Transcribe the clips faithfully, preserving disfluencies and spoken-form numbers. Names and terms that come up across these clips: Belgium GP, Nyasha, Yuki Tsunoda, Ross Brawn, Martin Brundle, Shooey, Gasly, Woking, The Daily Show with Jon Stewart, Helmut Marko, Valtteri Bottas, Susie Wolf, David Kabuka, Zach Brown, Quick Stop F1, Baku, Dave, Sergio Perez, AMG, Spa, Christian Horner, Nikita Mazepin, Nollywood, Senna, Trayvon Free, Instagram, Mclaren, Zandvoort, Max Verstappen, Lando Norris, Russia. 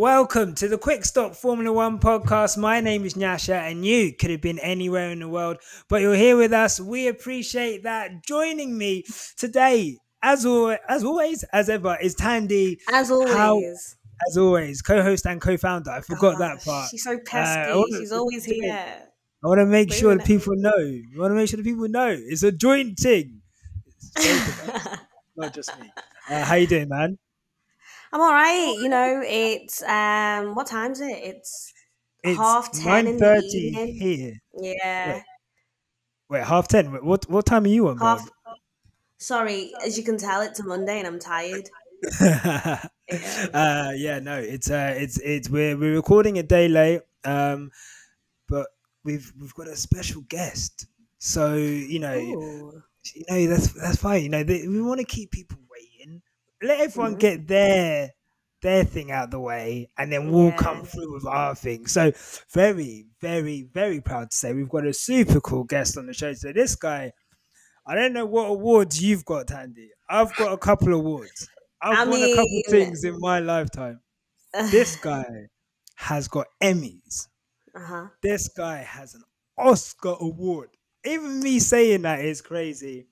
Welcome to the Quick Stop Formula One podcast. My name is Nyasha and you could have been anywhere in the world, but you're here with us. We appreciate that. Joining me today, as always, as, always, as ever, is Tandy. As always. How, as always, co-host and co-founder. I forgot oh, that part. She's so pesky. Uh, wanna, she's always here. I want to make sure that people know. I want to make sure that people know. It's a joint thing. Not just me. Uh, how you doing, man? I'm all right. You know, it's, um, what time is it? It's, it's half ten in the evening. Here. Yeah. Wait, Wait half ten? What what time are you on, half, Sorry, as you can tell, it's a Monday and I'm tired. yeah. Uh, yeah, no, it's, uh, it's, it's, we're, we're recording a day late, um, but we've, we've got a special guest. So, you know, Ooh. you know, that's, that's fine. You know, they, we want to keep people waiting. Let everyone get their their thing out of the way, and then we'll yeah. come through with our thing. So very, very, very proud to say we've got a super cool guest on the show today. This guy, I don't know what awards you've got, Tandy. I've got a couple awards. I've I won mean, a couple things in my lifetime. This guy has got Emmys. Uh-huh. This guy has an Oscar award. Even me saying that is crazy.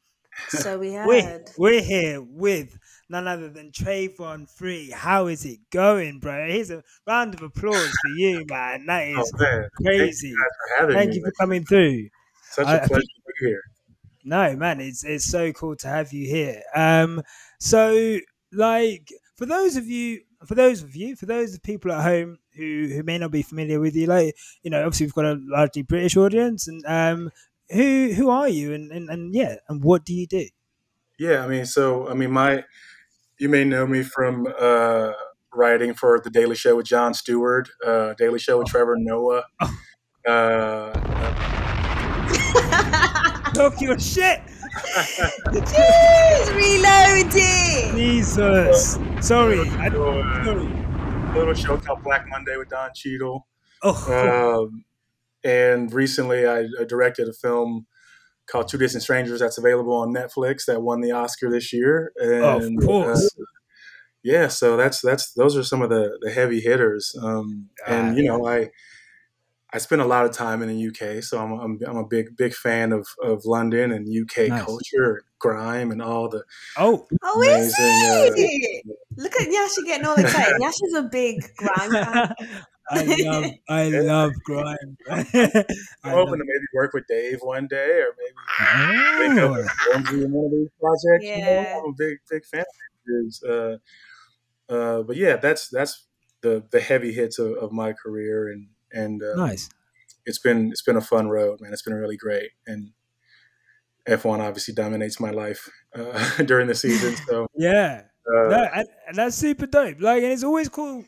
So we heard. We're, we're here with none other than Trayvon Free. How is it going, bro? Here's a round of applause for you, man. That is oh, man. crazy. Thank you for having Thank me, you for man. coming through. Such a I, pleasure to be here. No, man, it's it's so cool to have you here. Um, so like for those of you, for those of you, for those of people at home who who may not be familiar with you, like you know, obviously we've got a largely British audience, and um. Who who are you and, and, and yeah and what do you do? Yeah, I mean, so I mean, my you may know me from uh, writing for The Daily Show with Jon Stewart, uh, Daily Show with Trevor Noah. Oh. Uh, Talk your shit. Jeez, reloading. Jesus, sorry. Little, I don't, uh, sorry. Little show called Black Monday with Don Cheadle. Oh. Um, And recently I directed a film called Two Distant Strangers that's available on Netflix that won the Oscar this year. And, oh, of course. Uh, yeah, so that's that's those are some of the, the heavy hitters. Um, and, you know, I I spend a lot of time in the U K, so I'm, I'm, I'm a big, big fan of, of London and U K nice. culture, grime and all the Oh, oh is he? Uh, Look at Nyasha getting all excited. Nyasha's a big grime fan. I love, I love grime. I'm hoping to maybe work with Dave one day, or maybe make up one of these projects. Yeah. You know, I'm a big, big fan of uh, uh, But yeah, that's that's the the heavy hits of, of my career, and and uh, nice. It's been it's been a fun road, man. It's been really great, and F one obviously dominates my life uh, during the season. So yeah, uh, no, and, and that's super dope. Like, and it's always cool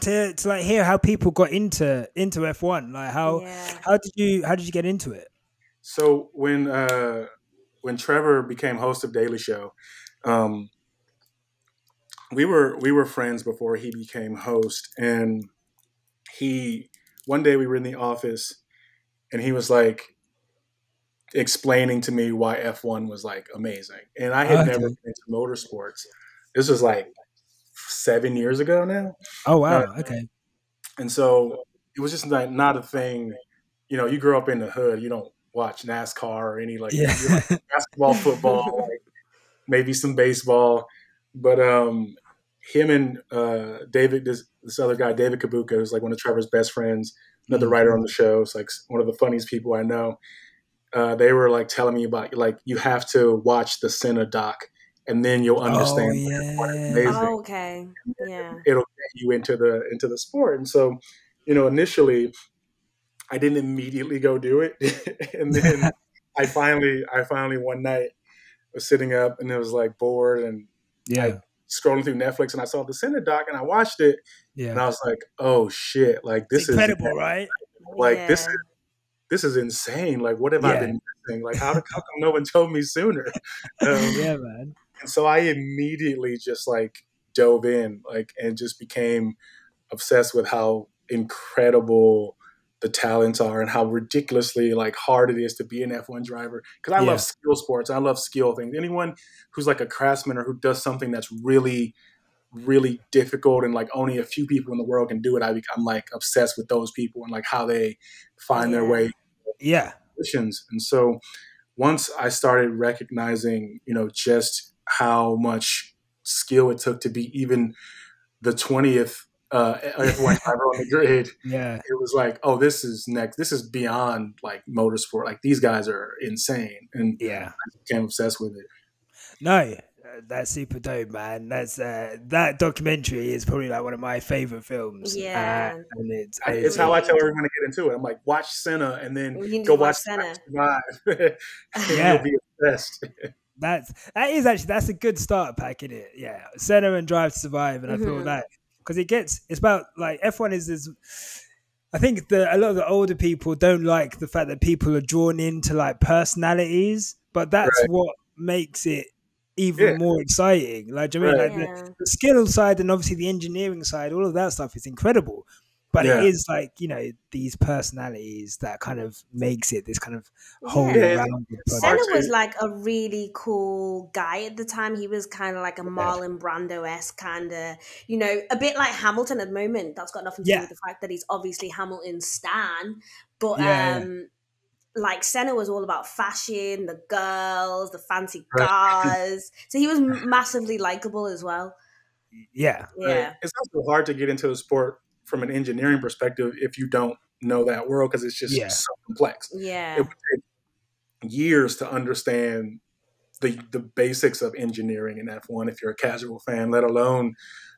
to to like hear how people got into into F one, like how yeah. how did you how did you get into it? So when uh when Trevor became host of Daily Show, um we were we were friends before he became host, and he one day we were in the office and he was like explaining to me why F one was like amazing, and I had okay. never been into motorsports. This was like seven years ago now. Oh wow! Uh, okay. And so it was just not, not a thing. You know, you grow up in the hood. You don't watch NASCAR or any like, yeah. you're like basketball, football, like maybe some baseball. But um, him and uh, David, this, this other guy, David Kabuka, who's like one of Trevor's best friends, another mm-hmm. writer on the show. It's like one of the funniest people I know. Uh, they were like telling me about like you have to watch the Senna doc, and then you'll understand. Oh, yeah. what amazing. Oh, okay. Yeah. It'll get you into the into the sport. And so, you know, initially, I didn't immediately go do it, and then I finally, I finally one night was sitting up and it was like bored, and yeah, I, scrolling through Netflix, and I saw the Senna doc, and I watched it, yeah, and I was like, oh shit, like this it's is incredible, incredible, right? Like yeah. this is this is insane. Like, what have yeah. I been missing? Like, how, how come no one told me sooner? Um, yeah, man. And so I immediately just like dove in, like, and just became obsessed with how incredible the talents are and how ridiculously like hard it is to be an F one driver. Cause I yeah. love skill sports. I love skill things. Anyone who's like a craftsman or who does something that's really really difficult and like only a few people in the world can do it, I become like obsessed with those people and like how they find their way. Yeah. Positions. And so once I started recognizing, you know, just how much skill it took to be even the twentieth uh, F one driver on the grid. Yeah. It was like, oh, this is next. This is beyond like motorsport. Like these guys are insane. And yeah, I became obsessed with it. No, that's super dope, man. That's uh, that documentary is probably like one of my favorite films. Yeah, uh, and it's, I, it's how I tell everyone to get into it. I'm like, watch Senna, and then go watch, watch Senna. Drive. Yeah, you'll be obsessed. That's that is actually that's a good starter pack, isn't it? Yeah, Senna and Drive to Survive, and mm-hmm. I feel that because it gets it's about like F one is is. I think the a lot of the older people don't like the fact that people are drawn into like personalities, but that's right. what makes it even yeah. more exciting, like do you right. mean like yeah. the, the skill side and obviously the engineering side, all of that stuff is incredible, but yeah. it is like, you know, these personalities that kind of makes it this kind of whole yeah. around Senna was like a really cool guy at the time. He was kind of like a Marlon Brando-esque kind of, you know, a bit like Hamilton at the moment. That's got nothing to yeah. do with the fact that he's obviously Hamilton's stan, but yeah. um like Senna was all about fashion, the girls, the fancy cars. So he was massively likable as well. Yeah. Yeah. Right. It's also hard to get into a sport from an engineering perspective if you don't know that world because it's just yeah. so complex. Yeah. It would take years to understand the the basics of engineering in F one if you're a casual fan, let alone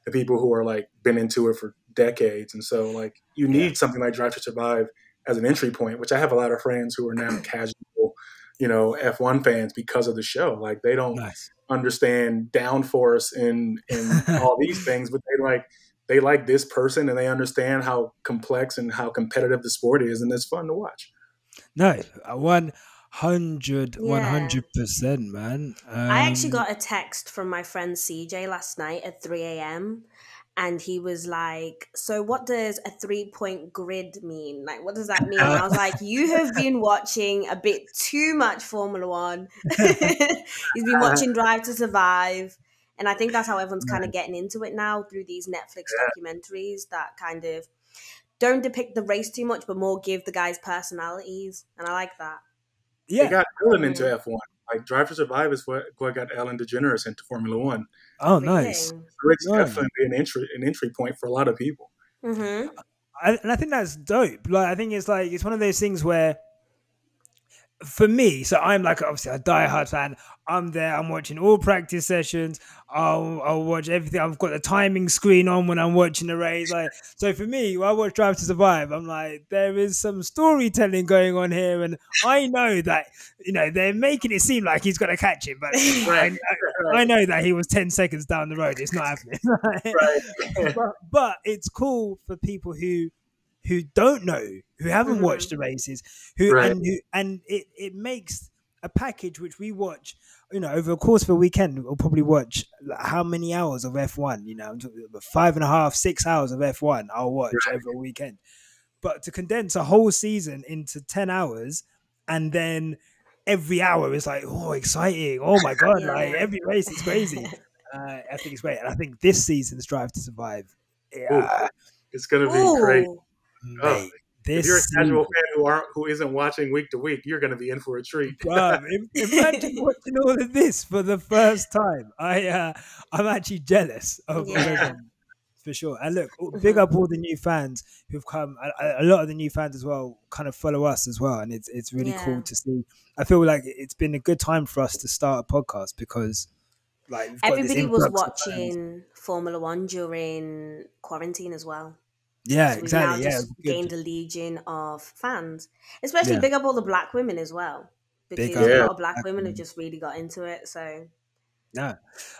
the people who are like been into it for decades. And so like you need yeah. something like Drive to Survive as an entry point, which I have a lot of friends who are now casual, you know, F one fans because of the show. Like they don't nice. understand downforce and, and all these things, but they like, they like this person and they understand how complex and how competitive the sport is. And it's fun to watch. No, one hundred, yeah. one hundred percent, man. Um, I actually got a text from my friend C J last night at three a m and he was like, so what does a three-point grid mean? Like, what does that mean? And I was like, you have been watching a bit too much Formula One. He's been watching Drive to Survive. And I think that's how everyone's kind of getting into it now through these Netflix documentaries that kind of don't depict the race too much, but more give the guys personalities. And I like that. Yeah. They got Ellen into F one. Like, Drive to Survive is what, what got Ellen DeGeneres into Formula One. Oh, nice. It's definitely an entry, an entry point for a lot of people. Mm-hmm. I, and I think that's dope. Like, I think it's like, it's one of those things where, for me, so I'm like, obviously a diehard fan. I'm there, I'm watching all practice sessions. I'll, I'll watch everything. I've got the timing screen on when I'm watching the race. Like, so for me, when I watch Drive to Survive, I'm like, there is some storytelling going on here. And I know that, you know, they're making it seem like he's going to catch him. But I, I know that he was ten seconds down the road. It's not happening. Right? But, but it's cool for people who, who don't know, who haven't watched the races, who right. and who, and it, it makes a package which we watch, you know, over the course of a weekend, we'll probably watch like how many hours of F one, you know, five and a half, six hours of F one I'll watch right. over a weekend. But to condense a whole season into ten hours and then every hour is like, oh, exciting. Oh my God, like every race is crazy. uh, I think it's great. And I think this season's Drive to Survive. Yeah. Ooh, it's going to be Ooh. great. Oh, this if you're a casual fan who aren't who isn't watching week to week, you're going to be in for a treat. um, imagine watching all of this for the first time. I uh, I'm actually jealous of yeah. everyone, for sure. And look, big up all the new fans who've come. A, a lot of the new fans as well kind of follow us as well, and it's it's really yeah. cool to see. I feel like it's been a good time for us to start a podcast because like everybody was watching Formula One during quarantine as well. Yeah, so exactly. Now just yeah, gained a legion of fans, especially yeah. big up all the black women as well, because big a lot yeah. of black women have just really got into it. So, no,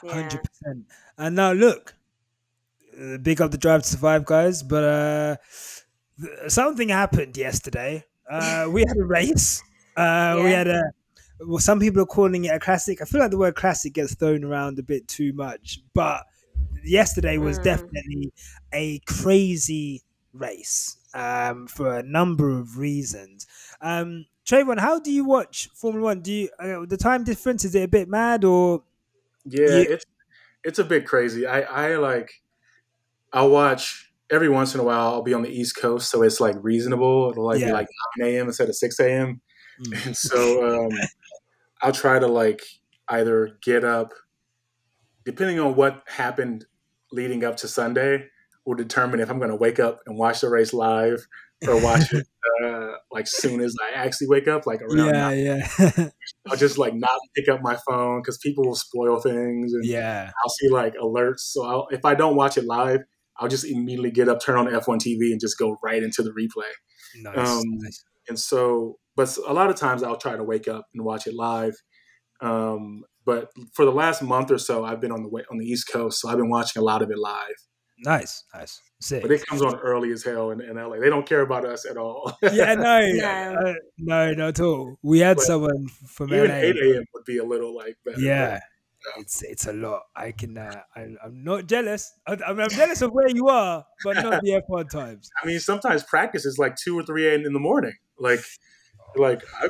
hundred yeah. percent. And now look, uh, big up the Drive to Survive guys, but uh, th something happened yesterday. Uh, we had a race. Uh, yeah. We had a. Well, some people are calling it a classic. I feel like the word classic gets thrown around a bit too much, but. Yesterday was mm. definitely a crazy race um, for a number of reasons. Um, Trayvon, how do you watch Formula One? Do you uh, the time difference, is it a bit mad or? Yeah, you... it's it's a bit crazy. I, I like, I'll watch every once in a while. I'll be on the East Coast, so it's like reasonable. It'll like yeah. be like nine a.m. instead of six a.m. Mm. And so um, I'll try to like either get up, depending on what happened leading up to Sunday, will determine if I'm going to wake up and watch the race live or watch it uh, like soon as I actually wake up, like around nine. Yeah, yeah. I'll just like not pick up my phone because people will spoil things, and yeah. I'll see like alerts. So I'll, if I don't watch it live, I'll just immediately get up, turn on F one T V, and just go right into the replay. Nice, um, nice. And so, but a lot of times I'll try to wake up and watch it live. Um, but for the last month or so, I've been on the way, on the East Coast, so I've been watching a lot of it live. Nice, nice. Sick. But it comes on early as hell in, in L A. They don't care about us at all. yeah, no, yeah. Uh, no, not at all. We had but someone from even L A. Even eight a.m. would be a little like better. Yeah, but, um, it's it's a lot. I can. Uh, I, I'm not jealous. I, I'm, I'm jealous of where you are, but not the F one times. I mean, sometimes practice is like two or three a.m. in the morning. Like, oh. like I,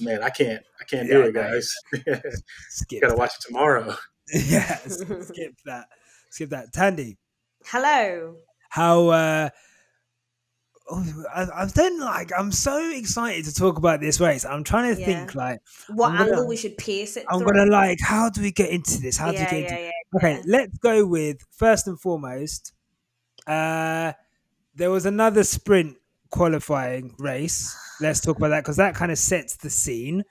man, I can't. I can't yeah, do it, guys. Skip. Gotta watch it tomorrow. yeah, skip that. Skip that, Tandy. Hello. How uh, I, I've done like I'm so excited to talk about this race. I'm trying to yeah. think like what I'm angle gonna, we should pierce it. I'm through. gonna like how do we get into this? How yeah, do we get yeah, into yeah, yeah. Okay, let's go with first and foremost. Uh, there was another sprint qualifying race. Let's talk about that because that kind of sets the scene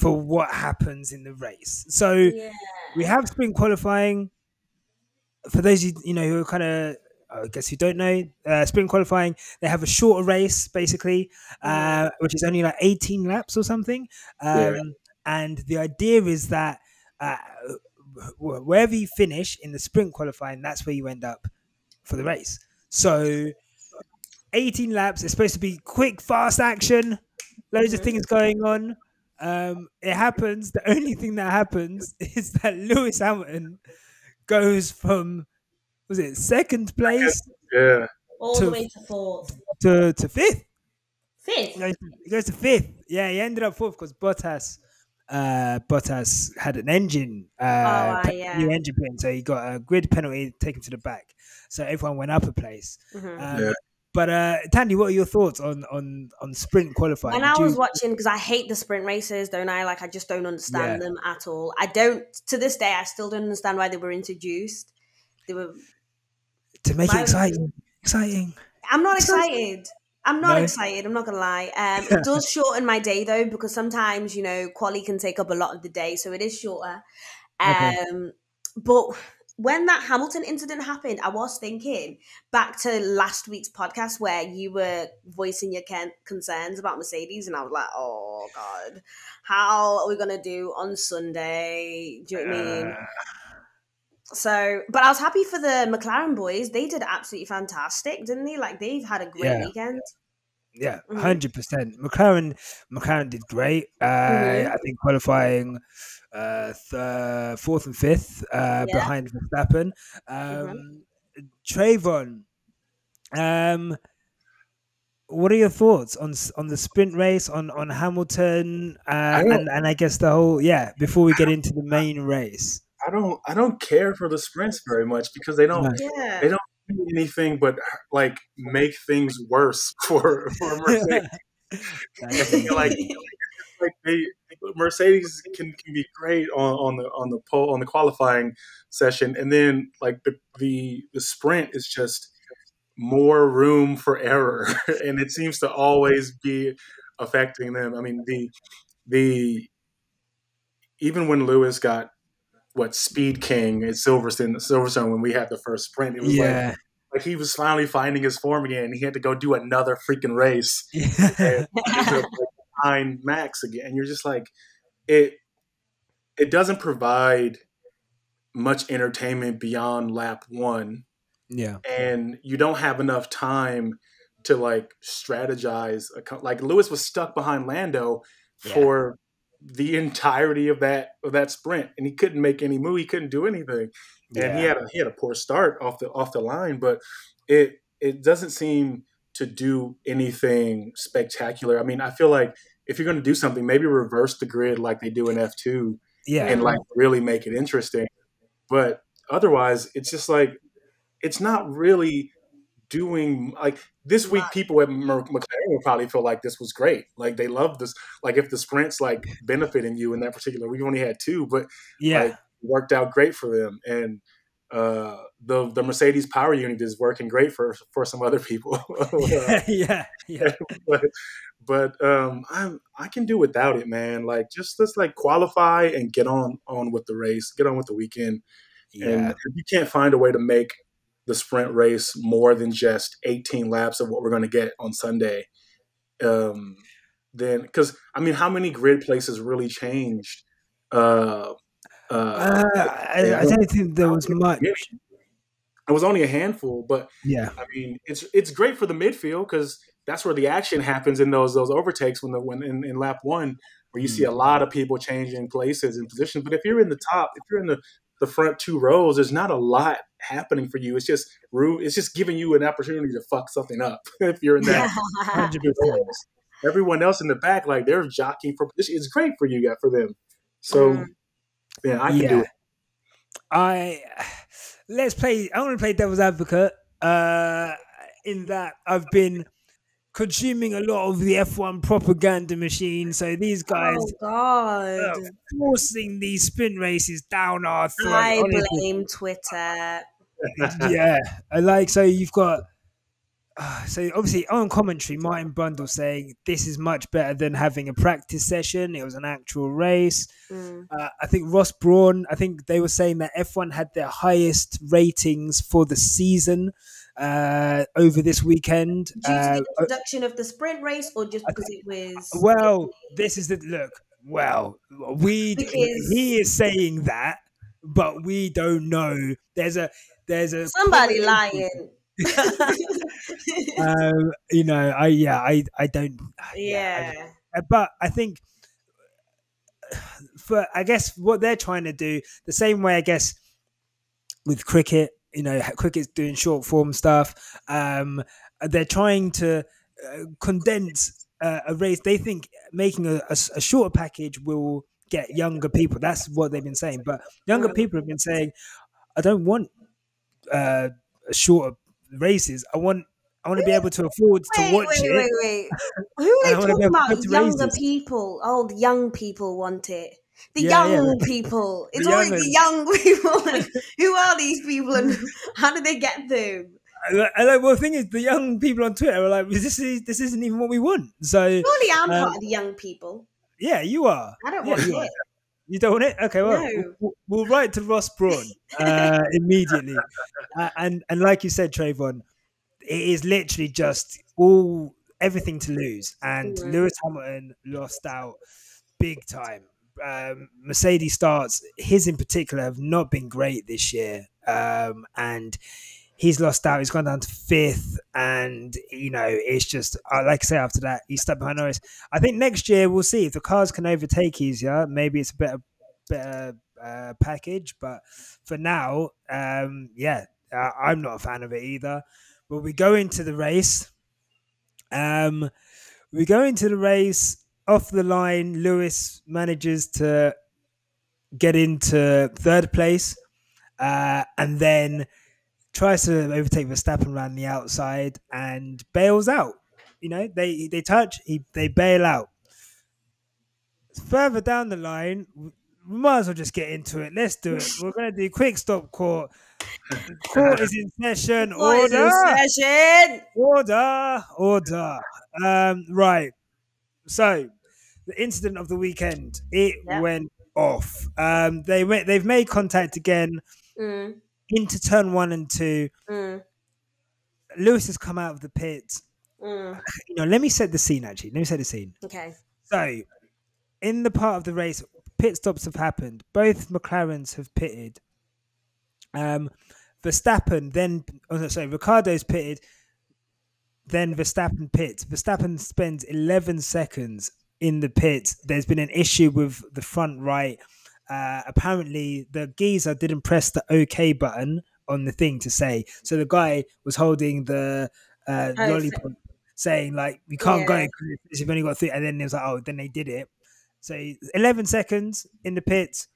for what happens in the race. So yeah. we have sprint qualifying. For those you you know who are kind of, I guess you don't know, uh, sprint qualifying, they have a shorter race basically, uh, which is only like eighteen laps or something. Um, yeah. And the idea is that uh, wherever you finish in the sprint qualifying, that's where you end up for the race. So eighteen laps, it's supposed to be quick, fast action, loads of things going on. Um, it happens. The only thing that happens is that Lewis Hamilton goes from, was it second place? Yeah. All to, the way to fourth. To, to fifth. Fifth? He goes, he goes to fifth. Yeah, he ended up fourth because Bottas uh, Bottas had an engine, uh, oh, uh, yeah. new engine pin, so he got a grid penalty taken to the back. So everyone went up a place. Mm-hmm. um, yeah. But uh, Tandy, what are your thoughts on, on, on sprint qualifying? When I was you... watching, because I hate the sprint races, don't I? Like, I just don't understand yeah. them at all. I don't, to this day, I still don't understand why they were introduced. They were... To make my... it exciting. Exciting. I'm not excited. I'm not no. excited. I'm not going to lie. Um, it does shorten my day, though, because sometimes, you know, quali can take up a lot of the day, so it is shorter. Um, okay. But... when that Hamilton incident happened, I was thinking back to last week's podcast where you were voicing your concerns about Mercedes, and I was like, oh, God, how are we going to do on Sunday? Do you know what I mean? Uh... So, but I was happy for the McLaren boys. They did absolutely fantastic, didn't they? Like, they've had a great yeah. weekend. Yeah, one hundred percent. Mm-hmm. McLaren, McLaren did great. Uh, mm-hmm. I think qualifying... Uh, th- uh, fourth and fifth uh, yeah. behind Verstappen. Um, Trayvon, um, what are your thoughts on on the sprint race, on on Hamilton, uh, and and I guess the whole yeah? Before we get into the main race, I don't I don't care for the sprints very much because they don't yeah. they don't do anything but like make things worse for for Mercedes. like. Like they, Mercedes can, can be great on, on the on the pole on the qualifying session, and then like the the, the sprint is just more room for error, and it seems to always be affecting them. I mean, the the even when Lewis got what Speed King at Silverstone, Silverstone when we had the first sprint, it was yeah. like. Like he was finally finding his form again. He had to go do another freaking race. Yeah. And, behind Max again, and you're just like, it it doesn't provide much entertainment beyond lap one. Yeah. And you don't have enough time to like strategize. Like Lewis was stuck behind Lando yeah. for the entirety of that of that sprint, and he couldn't make any move. He couldn't do anything. And yeah. he had a he had a poor start off the off the line, but it it doesn't seem to do anything spectacular. I mean, I feel like if you're going to do something, maybe reverse the grid like they do in F two yeah. and like really make it interesting. But otherwise, it's just like, it's not really doing, like, this week people at Mclaren will probably feel like this was great. Like, they love this. Like, if the sprint's, like, benefiting you in that particular week, we only had two, but yeah, like, worked out great for them. And uh, the the Mercedes power unit is working great for, for some other people. uh, yeah, yeah. But, but um, I'm, I can do without it, man. Like, just let's, like, qualify and get on, on with the race, get on with the weekend. Yeah. And if you can't find a way to make the sprint race more than just eighteen laps of what we're going to get on Sunday, um, then, because, I mean, how many grid places really changed? Uh, uh, uh, I, I don't think there was much. It was only a handful, but yeah, I mean, it's it's great for the midfield because that's where the action happens in those those overtakes when the when in, in lap one, where you mm. see a lot of people changing places and positions. But if you're in the top, if you're in the the front two rows, there's not a lot happening for you. It's just rude. It's just giving you an opportunity to fuck something up if you're in that. one hundred percent. Everyone else in the back, like, they're jockeying for position. It's great for you, yeah, for them. So, um, yeah, I can yeah. do it. I let's play. I want to play devil's advocate. Uh, in that I've been consuming a lot of the F one propaganda machine. So these guys oh, God. are forcing these spin races down our throat. I blame Twitter. Yeah. I like, so you've got, uh, so obviously on commentary, Martin Brundle saying this is much better than having a practice session. It was an actual race. Mm. Uh, I think Ross Brawn, I think they were saying that F one had their highest ratings for the season Uh, over this weekend, due to uh, the introduction of the sprint race, or just because think, it was? Well, this is the look. Well, we because he is saying that, but we don't know. There's a there's a somebody lying. um, you know, I yeah, I I don't. Yeah, yeah I, but I think for I guess what they're trying to do, the same way I guess with cricket. You know, cricket's doing short form stuff. Um, they're trying to uh, condense uh, a race. They think making a, a, a shorter package will get younger people. That's what they've been saying. But younger people have been saying, "I don't want uh, shorter races. I want, I want to be able to afford wait, to watch wait, it." Wait, wait, wait! Who are they talking about? Younger races. People. Oh, the young people want it. The yeah, young yeah. people. It's the always youngest. the young people. Who are these people and how do they get them? I, I like, well, the thing is, the young people on Twitter are like, this, is, this isn't even what we want. So surely I'm um, part of the young people. Yeah, you are. I don't yeah, want you it. Are. You don't want it? Okay, well, no. we'll, we'll write to Ross Brawn uh, immediately. Uh, and, and like you said, Trayvon, it is literally just all everything to lose. And yeah. Lewis Hamilton lost out big time. Um, Mercedes starts, his in particular, have not been great this year, um, and he's lost out. He's gone down to fifth, and you know it's just uh, like I say. After that, he's stuck behind Norris. I think next year we'll see if the cars can overtake easier. Maybe it's a better, better uh, package, but for now, um, yeah, uh, I'm not a fan of it either. But we go into the race. Um, we go into the race. Off the line, Lewis manages to get into third place uh, and then tries to overtake Verstappen around the outside and bails out. You know, they, they touch, he, they bail out. Further down the line, we might as well just get into it. Let's do it. We're going to do quick stop court. Court is in session. Court order. Is in session. Order. Order. Um, right. So, the incident of the weekend, it yeah. went off. Um, they went, they've made contact again mm. into turn one and two. Mm. Lewis has come out of the pits. Mm. You know, let me set the scene, actually. Let me set the scene. Okay. So, in the part of the race, pit stops have happened. Both McLarens have pitted. Um, Verstappen then, oh, no, sorry, Ricciardo's pitted. Then Verstappen pits. Verstappen spends eleven seconds in the pit. There's been an issue with the front right. Uh, apparently, the geezer didn't press the OK button on the thing to say. So the guy was holding the uh, oh, lollipop saying, like, we can't yeah. go because you've only got three. And then it was like, oh, then they did it. So eleven seconds in the pit.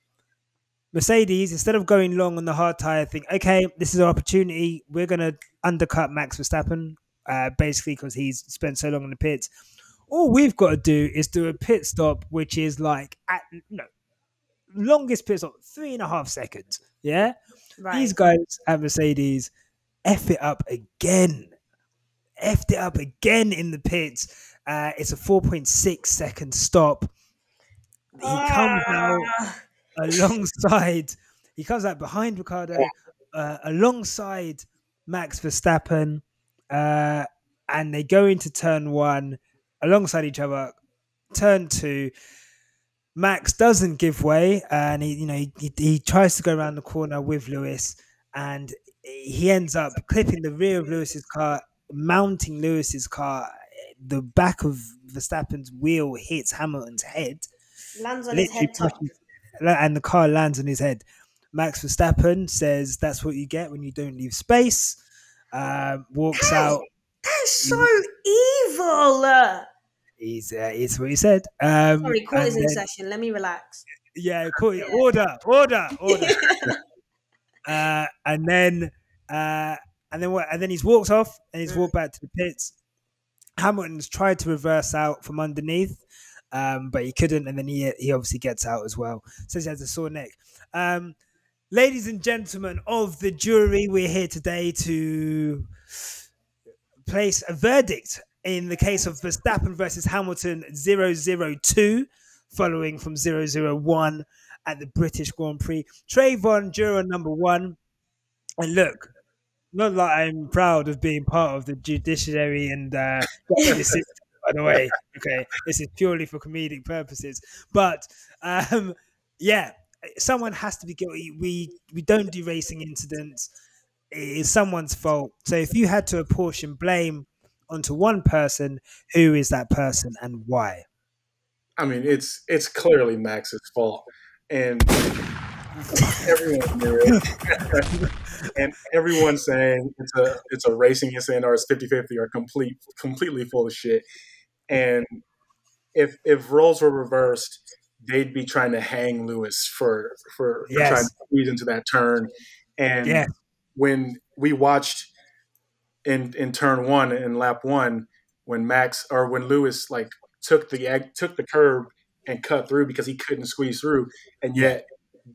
Mercedes, instead of going long on the hard tyre, think, okay, this is our opportunity. We're going to undercut Max Verstappen, uh, basically because he's spent so long in the pits. All we've got to do is do a pit stop, which is like, at, no, longest pit stop, three and a half seconds. Yeah? Right. These guys at Mercedes F it up again. F'd it up again in the pits. Uh, it's a four point six second stop. He comes out alongside, he comes out behind Ricciardo, uh, alongside Max Verstappen, uh, and they go into turn one alongside each other. Turn two, Max doesn't give way, and he, you know, he, he, he tries to go around the corner with Lewis, and he ends up clipping the rear of Lewis's car, mounting Lewis's car. The back of Verstappen's wheel hits Hamilton's head. Lands on his head top. And the car lands on his head. Max Verstappen says, that's what you get when you don't leave space. Uh, walks hey, out. That's so evil. He's, uh, it's what he said. Um, Sorry, court is in session. Let me relax. Yeah, court. Yeah. Order, order, order. uh, and then, uh, and then what? And then he's walked off and he's walked back to the pits. Hamilton's tried to reverse out from underneath. Um, but he couldn't, and then he he obviously gets out as well. Says he has a sore neck. Um, ladies and gentlemen of the jury, we're here today to place a verdict in the case of Verstappen versus Hamilton zero zero two, following from zero zero one at the British Grand Prix. Trayvon, juror number one. And look, not that I'm proud of being part of the judiciary and uh, the system. By the way, okay, this is purely for comedic purposes. But um, yeah, someone has to be guilty. We we don't do racing incidents. It is someone's fault. So if you had to apportion blame onto one person, who is that person and why? I mean, it's it's clearly Max's fault, and everyone knew it. And everyone's saying it's a it's a racing incident or it's fifty fifty or complete completely full of shit. And if if roles were reversed, they'd be trying to hang Lewis for for, yes. for trying to squeeze into that turn. And yes. when we watched in in turn one in lap one, when Max or when Lewis like took the took the curb and cut through because he couldn't squeeze through, and yet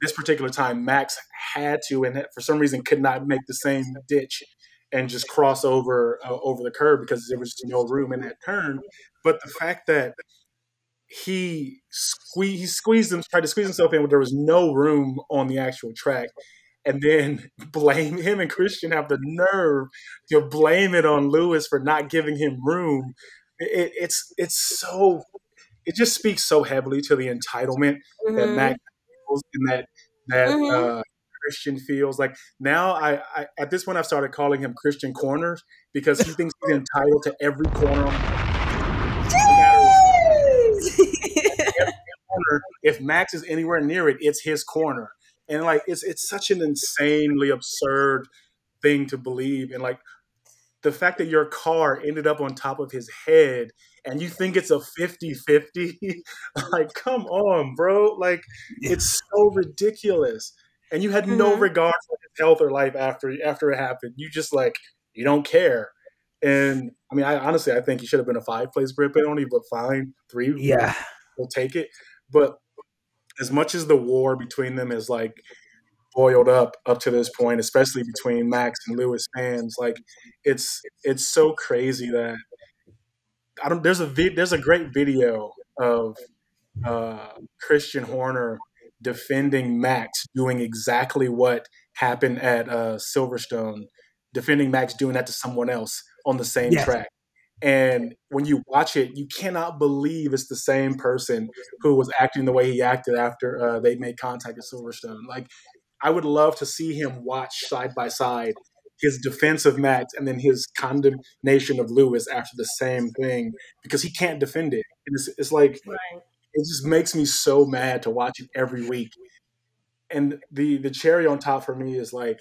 this particular time Max had to, and for some reason could not make the same ditch and just cross over uh, over the curb because there was just no room in that turn. But the fact that he, sque he squeezed him, tried to squeeze himself in when there was no room on the actual track, and then blame him and Christian have the nerve to blame it on Lewis for not giving him room. It, it's, it's so, it just speaks so heavily to the entitlement mm-hmm. that Max feels and that, that mm-hmm. uh, Christian feels. Like now I, I at this point I've started calling him Christian Corners because he thinks he's entitled to every corner. Every corner. If Max is anywhere near it, it's his corner. And like it's it's such an insanely absurd thing to believe. And like the fact that your car ended up on top of his head and you think it's a fifty fifty, like, come on, bro. Like, it's so ridiculous. And you had no mm-hmm. regard for his health or life after after it happened. You just, like, you don't care. And, I mean, I honestly, I think he should have been a five-place grip penalty, but fine, three. Yeah. We'll take it. But as much as the war between them is, like, boiled up up to this point, especially between Max and Lewis fans, like it's it's so crazy that I don't. There's a vid, there's a great video of uh, Christian Horner defending Max doing exactly what happened at uh, Silverstone, defending Max doing that to someone else on the same yes. track. And when you watch it, you cannot believe it's the same person who was acting the way he acted after uh, they made contact at Silverstone. Like, I would love to see him watch side by side his defense of Max and then his condemnation of Lewis after the same thing, because he can't defend it. It's, it's like, right. it just makes me so mad to watch it every week. And the, the cherry on top for me is like,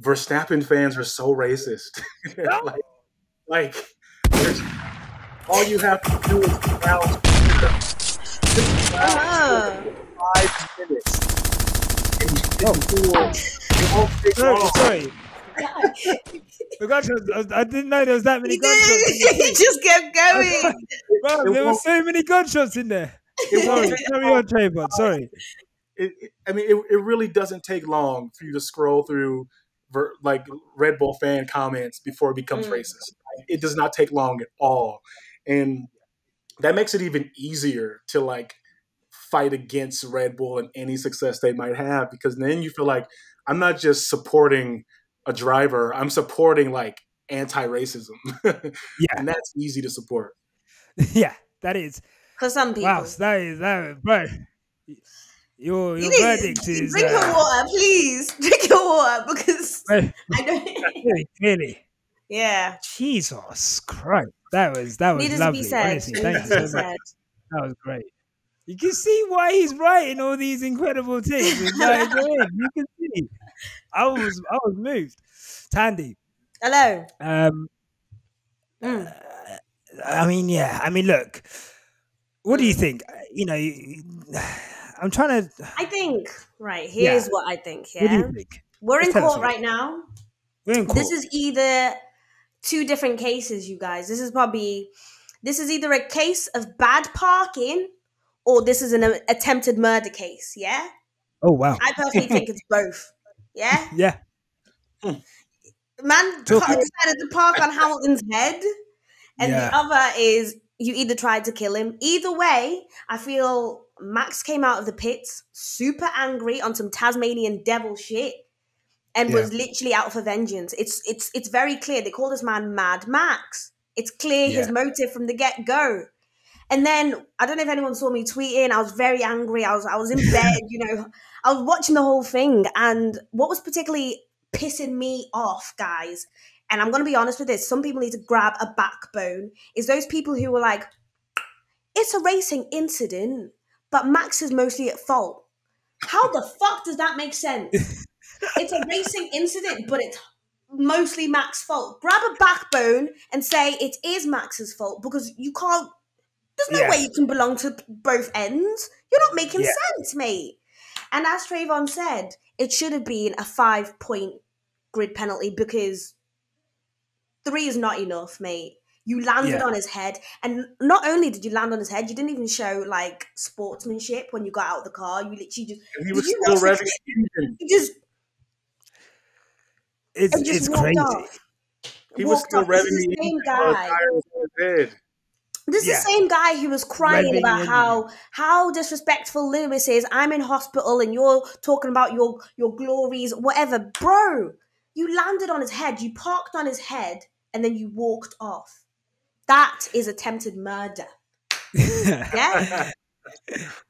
Verstappen fans are so racist. like, like all you have to do is browse. Five minutes. Oh, oh. Sorry, sorry. The gunshots, I, was, I didn't know there was that many gunshots. It just kept going. Bro, it there was, were so many gunshots in there. It sorry, carry on, Trayvon, sorry. It, it, I mean, it, it really doesn't take long for you to scroll through ver, like Red Bull fan comments before it becomes mm. racist. It does not take long at all. And that makes it even easier to like fight against Red Bull and any success they might have, because then you feel like I'm not just supporting a driver, I'm supporting like anti-racism. Yeah. And that's easy to support. Yeah, that is. For some people. Wow, that is, that, bro. Your, your you verdict need, is... Drink uh, your water, please. Drink your water, because I don't... Really, really. Yeah. Jesus Christ. That was, that was lovely. Be sad. Honestly, thank you so much. That was great. You can see why he's writing all these incredible things. You can see. I was, I was moved. Tandy. Hello. Um, mm. uh, I mean, yeah. I mean, look. What do you think? You know, I'm trying to. I think. Right. Here's yeah. what I think. Yeah. What do you think? We're Let's in court right now. We're in court. This is either two different cases, you guys. This is probably. This is either a case of bad parking, or this is an uh, attempted murder case, yeah? Oh, wow. I personally think it's both, yeah? Yeah. Mm. Man Talk decided to park on Hamilton's head, and yeah. the other is you either tried to kill him. Either way, I feel Max came out of the pits super angry on some Tasmanian devil shit and yeah. was literally out for vengeance. It's, it's, it's very clear. They call this man Mad Max. It's clear yeah. his motive from the get-go. And then I don't know if anyone saw me tweeting. I was very angry. I was I was in bed, you know. I was watching the whole thing, and what was particularly pissing me off, guys, and I'm going to be honest with this, some people need to grab a backbone, is those people who were like, it's a racing incident, but Max is mostly at fault. How the fuck does that make sense? It's a racing incident, but it's mostly Max's fault. Grab a backbone and say it is Max's fault, because you can't. There's no yeah. way you can belong to both ends. You're not making yeah. sense, mate. And as Trayvon said, it should have been a five-point grid penalty, because three is not enough, mate. You landed yeah. on his head. And not only did you land on his head, you didn't even show, like, sportsmanship when you got out of the car. You literally just... He was still revving the engine. You just... It's, just it's crazy. Off. He was still revving the engine while the tire was on his head. This is yeah. the same guy who was crying Red about how how disrespectful Lewis is. I'm in hospital and you're talking about your, your glories, whatever. Bro, you landed on his head, you parked on his head, and then you walked off. That is attempted murder. Yeah?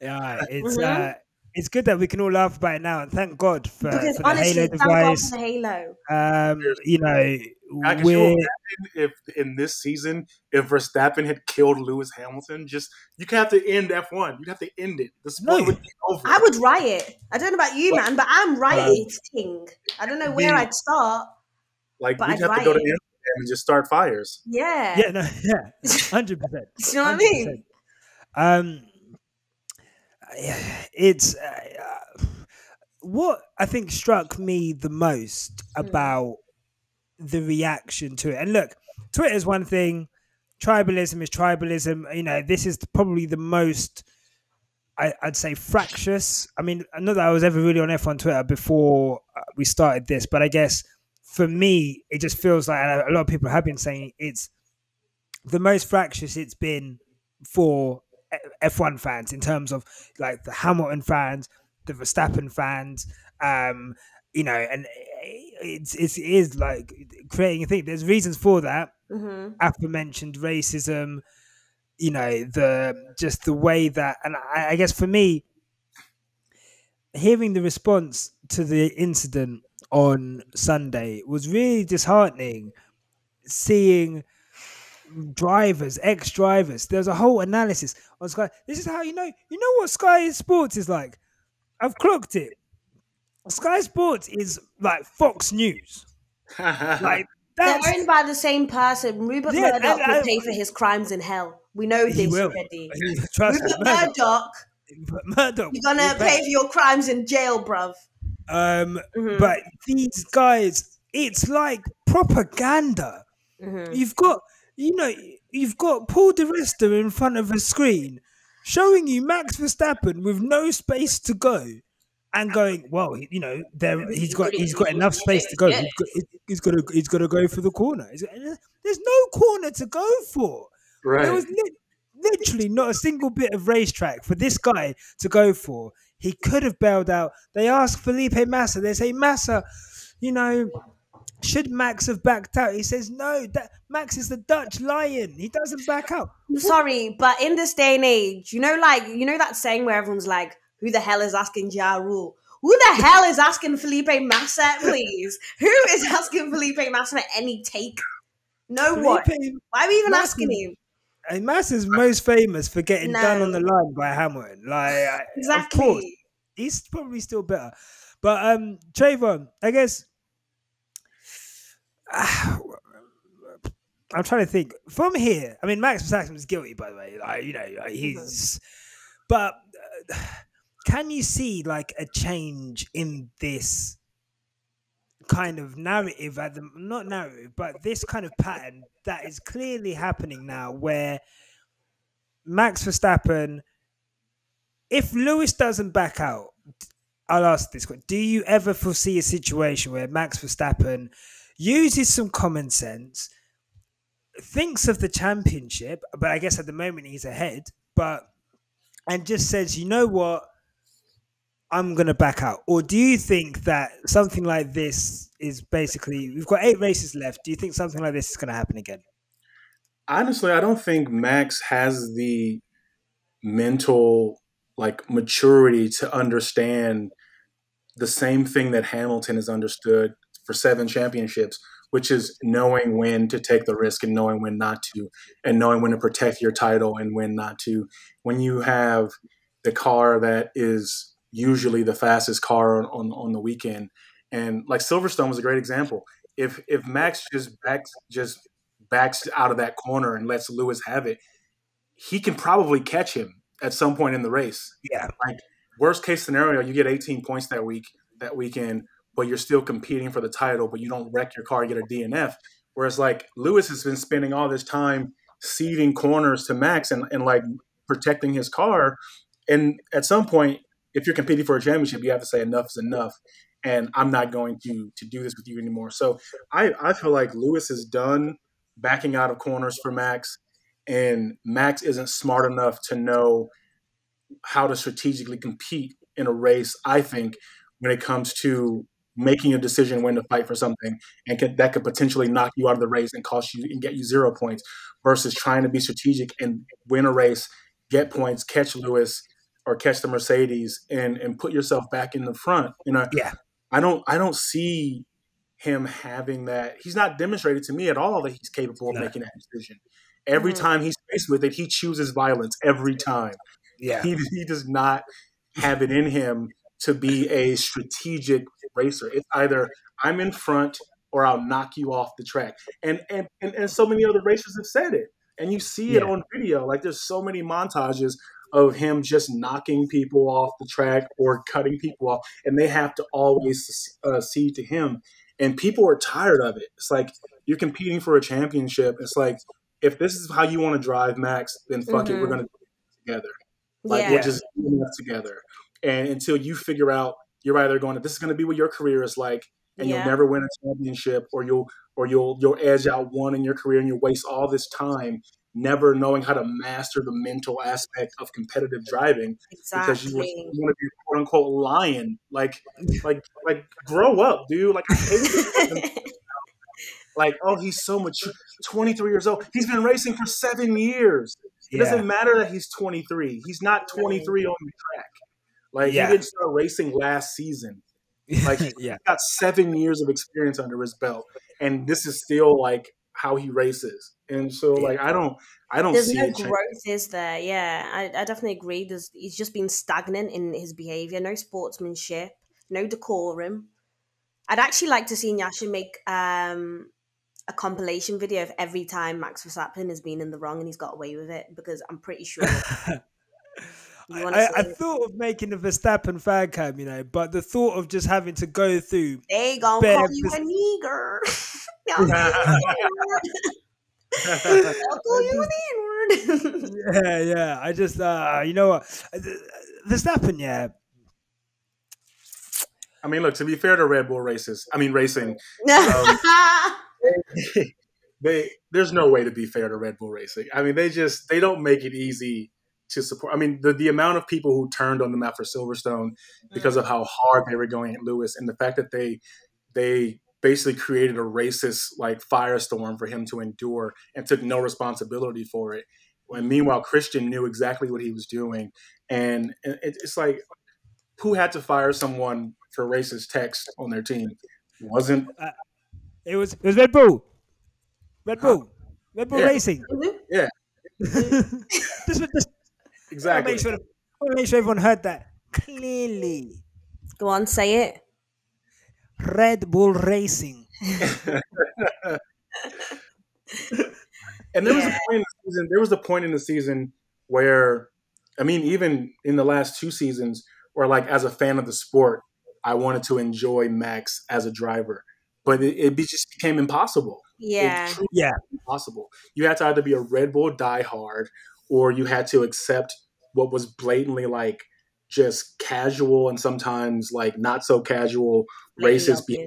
Yeah, it's mm-hmm. uh, it's good that we can all laugh about it now, and thank God for, because for honestly, the Halo device. Thank God for the Halo. Um, you know... I can imagine if in this season, if Verstappen had killed Lewis Hamilton, just you could have to end F one. You'd have to end it. The sport no. would be over. I would riot. I don't know about you, like, man, but I'm rioting. Uh, I don't know where yeah. I'd start. Like we'd I'd have riot. to go to Amsterdam and just start fires. Yeah. Yeah. No. Yeah. Hundred percent. You know what I mean? Um. Yeah. It's uh, what I think struck me the most about. The reaction to it. And look, Twitter is one thing, tribalism is tribalism. You know, this is probably the most, I, I'd say, fractious. I mean, not that I was ever really on F one Twitter before we started this, but I guess for me, it just feels like, and a lot of people have been saying, it's the most fractious it's been for F one fans in terms of like the Hamilton fans, the Verstappen fans, um, you know, and it's, it's it is like creating a thing. There's reasons for that. Mm-hmm. Aforementioned racism, you know, the just the way that, and I, I guess for me, hearing the response to the incident on Sunday was really disheartening. Seeing drivers, ex-drivers, there's a whole analysis on Sky. This is how you know, you know what Sky Sports is like. I've clocked it. Sky Sports is like Fox News. Like that's... They're owned by the same person. Rupert yeah, Murdoch I, I, will pay for his crimes in hell. We know this already. Trust Rupert Murdoch, Murdoch, you're gonna pay for your crimes in jail, bruv. Um, mm-hmm. But these guys, it's like propaganda. Mm-hmm. You've got, you know, you've got Paul de Resta in front of a screen showing you Max Verstappen with no space to go, and going, well, you know, there he's got he's got enough space to go. He's got, he's got to he's got to go for the corner. There's no corner to go for. Right. There was li- literally not a single bit of racetrack for this guy to go for. He could have bailed out. They ask Felipe Massa. They say, Massa, you know, should Max have backed out? He says, no, that, Max is the Dutch lion. He doesn't back up. I'm sorry, but in this day and age, you know, like, you know that saying where everyone's like, who the hell is asking Ja Rule? Who the hell is asking Felipe Massa, please? Who is asking Felipe Massa for any take? No Felipe one. Why are we even Massa, asking him? And Massa's most famous for getting no. done on the line by Hamilton. Like, exactly. Of course, he's probably still better. But um, Trayvon, I guess... I'm trying to think from here. I mean, Max Verstappen is guilty, by the way. Like, you know, like he's. But uh, can you see like a change in this kind of narrative at the not narrative, but this kind of pattern that is clearly happening now, where Max Verstappen, if Lewis doesn't back out, I'll ask this question: do you ever foresee a situation where Max Verstappen uses some common sense, thinks of the championship, but I guess at the moment he's ahead, but and just says, you know what, I'm going to back out? Or do you think that something like this is basically, we've got eight races left, do you think something like this is going to happen again? Honestly, I don't think Max has the mental like maturity to understand the same thing that Hamilton has understood for seven championships, which is knowing when to take the risk and knowing when not to, and knowing when to protect your title and when not to. When you have the car that is usually the fastest car on, on, on the weekend, and like Silverstone was a great example. If if Max just backs just backs out of that corner and lets Lewis have it, he can probably catch him at some point in the race. Yeah, like worst case scenario, you get eighteen points that week that weekend. But you're still competing for the title, but you don't wreck your car, you get a D N F. Whereas like Lewis has been spending all this time seeding corners to Max and, and like protecting his car. And at some point, if you're competing for a championship, you have to say enough is enough. And I'm not going to to do this with you anymore. So I, I feel like Lewis is done backing out of corners for Max, and Max isn't smart enough to know how to strategically compete in a race, I think, when it comes to making a decision when to fight for something, and could, that could potentially knock you out of the race and cost you and get you zero points, versus trying to be strategic and win a race, get points, catch Lewis or catch the Mercedes, and and put yourself back in the front. You know, yeah. I don't I don't see him having that. He's not demonstrated to me at all that he's capable of no. making that decision. Every mm-hmm. time he's faced with it, he chooses violence every time. Yeah, he he does not have it in him to be a strategic racer. It's either I'm in front or I'll knock you off the track. And and, and, and so many other racers have said it. And you see it yeah. on video. Like there's so many montages of him just knocking people off the track or cutting people off. And they have to always uh, cede to him. And people are tired of it. It's like you're competing for a championship. It's like, if this is how you want to drive, Max, then fuck mm-hmm. it. We're going to do it together. Like yeah. we're just doing it together. And until you figure out, you're either going to, this is going to be what your career is like, and yeah. you'll never win a championship, or you'll or you'll you'll edge out one in your career, and you'll waste all this time never knowing how to master the mental aspect of competitive driving exactly. because you want to be a quote unquote lion. Like like like grow up, dude. Like. Like, oh, he's so mature. twenty-three years old. He's been racing for seven years. It yeah. doesn't matter that he's twenty-three. He's not twenty-three on the track. Like, yeah. he didn't start racing last season. Like, yeah. he got seven years of experience under his belt. And this is still, like, how he races. And so, yeah. like, I don't I don't There's see There's no growth, is there? Yeah, I, I definitely agree. There's, he's just been stagnant in his behavior. No sportsmanship. No decorum. I'd actually like to see Nyasha make um, a compilation video of every time Max Verstappen has been in the wrong and he's got away with it, because I'm pretty sure... You I, I thought of making a Verstappen fan cam, you know, but the thought of just having to go through. They gonna call you Verst- a nigger. They'll call you an N-word. Yeah, yeah. I just, uh, you know what? Verstappen, yeah. I mean, look, to be fair to Red Bull races, I mean, racing. Um, they, they, there's no way to be fair to Red Bull racing. I mean, they just, they don't make it easy to support. I mean, the, the amount of people who turned on them after Silverstone because of how hard they were going at Lewis, and the fact that they, they basically created a racist like firestorm for him to endure and took no responsibility for it. And meanwhile, Christian knew exactly what he was doing. And it, it's like, who had to fire someone for racist text on their team? It wasn't uh, it was it was Red Bull, Red Bull, huh? Red Bull yeah. Racing. Yeah, this was just, exactly. I want to make sure, I want to make sure everyone heard that clearly. Go on, say it. Red Bull Racing. And there was yeah. a point in the season. There was a point in the season where, I mean, even in the last two seasons, where like as a fan of the sport, I wanted to enjoy Max as a driver, but it, it just became impossible. Yeah. Yeah. Impossible. You had to either be a Red Bull diehard, or you had to accept what was blatantly like just casual and sometimes like not so casual racist behavior,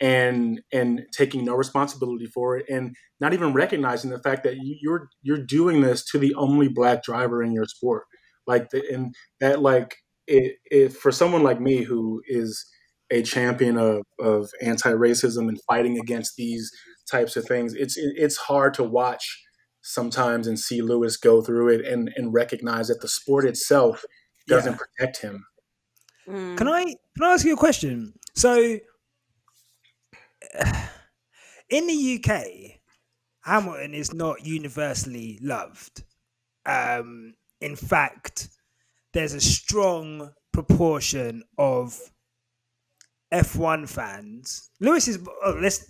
and, and taking no responsibility for it, and not even recognizing the fact that you're, you're doing this to the only black driver in your sport. Like the, and that like, It, it, for someone like me who is a champion of, of anti-racism and fighting against these types of things, it's it, it's hard to watch sometimes and see Lewis go through it and, and recognize that the sport itself doesn't yeah. protect him. Mm. Can I can I ask you a question? So, in the U K, Hamilton is not universally loved. Um, in fact, there's a strong proportion of F one fans. Lewis is, oh, let's,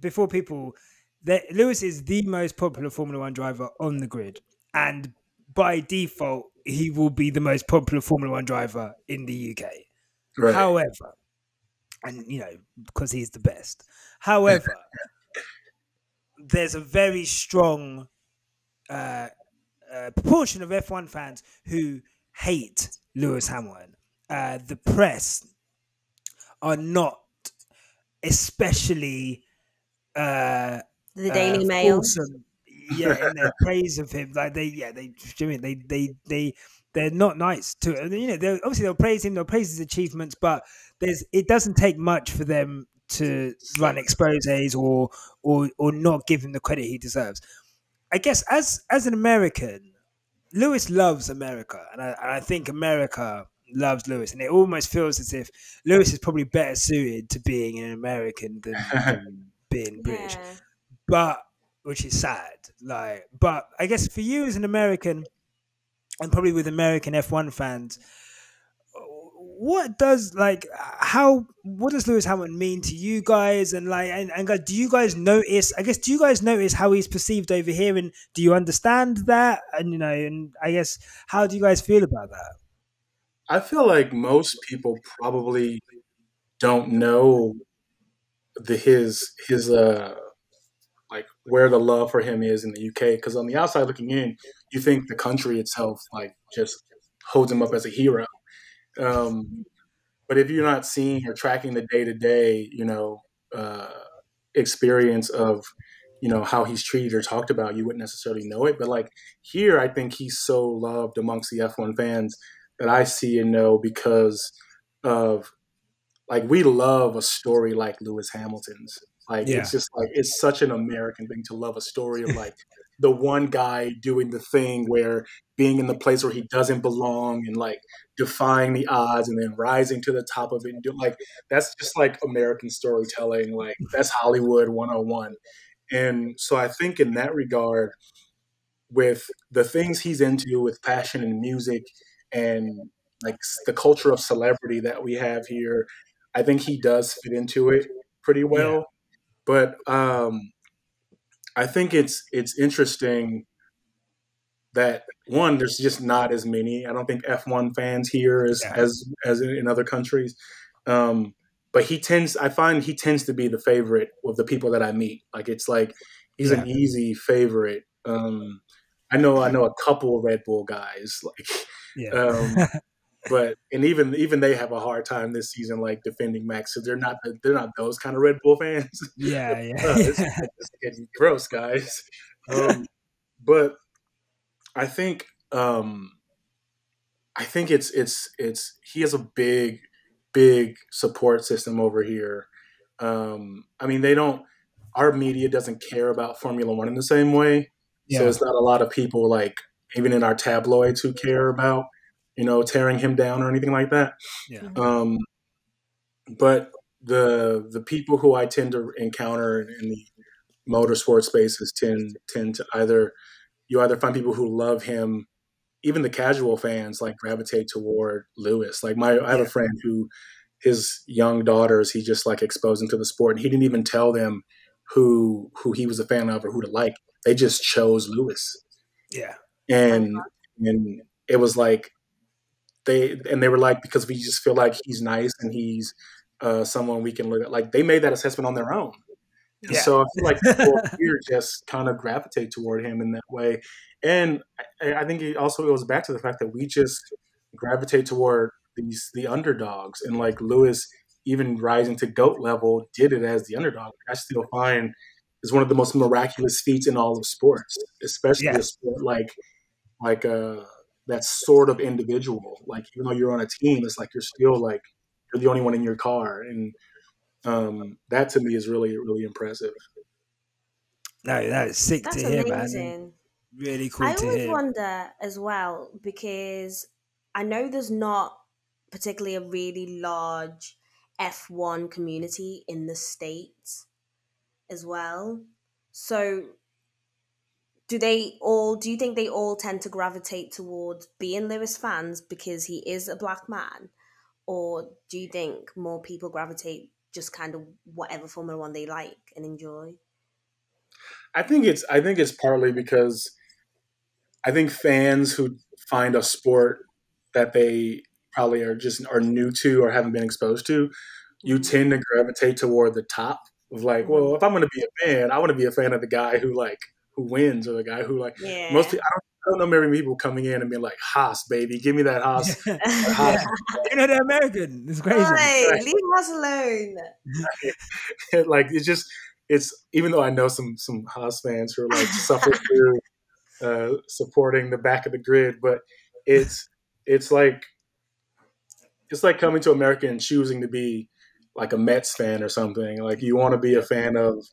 before people, that Lewis is the most popular Formula One driver on the grid. And by default, he will be the most popular Formula One driver in the U K. Right. However, and, you know, because he's the best. However, there's a very strong uh, uh, proportion of F one fans who hate Lewis Hamilton. Uh, the press are not especially uh, the Daily uh, Mail. Awesome, yeah, in their praise of him. Like they, yeah, they, they, they, they, they're not nice to it. You know, they obviously they'll praise him, they'll praise his achievements, but there's it doesn't take much for them to run exposés or or or not give him the credit he deserves. I guess as as an American, Lewis loves America, and I, and I think America loves Lewis, and it almost feels as if Lewis is probably better suited to being an American than, than being British, yeah. but which is sad. Like, but I guess for you as an American, and probably with American F one fans, what does like how what does Lewis Hamilton mean to you guys? And like, and, and do you guys notice? I guess do you guys notice how he's perceived over here, and do you understand that? And you know, and I guess how do you guys feel about that? I feel like most people probably don't know the his his uh like where the love for him is in the U K, because on the outside looking in, you think the country itself like just holds him up as a hero. Um, but if you're not seeing or tracking the day-to-day, you know, uh, experience of, you know, how he's treated or talked about, you wouldn't necessarily know it. But like here, I think he's so loved amongst the F one fans that I see and know because of like, we love a story like Lewis Hamilton's. Like, yeah. It's just like, it's such an American thing to love a story of like the one guy doing the thing where being in the place where he doesn't belong and like defying the odds and then rising to the top of it. And do, like, that's just like American storytelling. Like that's Hollywood one oh one. And so I think in that regard, with the things he's into with passion and music and like the culture of celebrity that we have here, I think he does fit into it pretty well. Yeah. But, um, I think it's it's interesting that, one, there's just not as many. I don't think F one fans here as yeah. as, as in other countries. Um, but he tends, I find he tends to be the favorite of the people that I meet. Like, it's like he's yeah. an easy favorite. Um, I know I know a couple Red Bull guys. like, yeah. um, But and even even they have a hard time this season, like defending Max. So they're not they're not those kind of Red Bull fans. Yeah, yeah. uh, it's, it's getting gross, guys. Um, but I think um, I think it's it's it's he has a big big support system over here. Um, I mean, they don't. Our media doesn't care about Formula One in the same way. Yeah. So it's not a lot of people, like even in our tabloids, who care about, you know, tearing him down or anything like that. Yeah. Um, but the the people who I tend to encounter in, in the motorsport spaces tend tend to either you either find people who love him, even the casual fans, like gravitate toward Lewis. Like my I have a friend who his young daughters he just like exposed them to the sport, and he didn't even tell them who who he was a fan of or who to like. They just chose Lewis. Yeah. And and it was like. They and they were like, because we just feel like he's nice and he's uh, someone we can look at. Like, they made that assessment on their own. Yeah. So I feel like people here just kind of gravitate toward him in that way. And I, I think it also goes back to the fact that we just gravitate toward these the underdogs. And like Lewis, even rising to GOAT level, did it as the underdog. I still find is one of the most miraculous feats in all of sports, especially yeah. a sport like like a. That's sort of individual. Like, even though you're on a team, it's like you're still like you're the only one in your car, and um, that to me is really, really impressive. No, that is sick that's to hear, amazing. Man. Really cool. I to always hear. Wonder as well, because I know there's not particularly a really large F one community in the States as well, so. Do they all? Do you think they all tend to gravitate towards being Lewis fans because he is a black man, or do you think more people gravitate just kind of whatever Formula One they like and enjoy? I think it's. I think it's partly because I think fans who find a sport that they probably are just are new to or haven't been exposed to, you tend to gravitate toward the top of like, well, if I'm going to be a fan, I want to be a fan of the guy who like. Who wins, or the guy who like yeah. most? I don't, I don't know many people coming in and being like, Haas, baby, give me that Haas. that Haas. Yeah. You know, they're American. It's crazy. Right. Right. Leave us alone. Right. Like, it's just, it's even though I know some some Haas fans who are like suffering through uh, supporting the back of the grid, but it's it's like it's like coming to America and choosing to be like a Mets fan or something. Like, you want to be a fan of.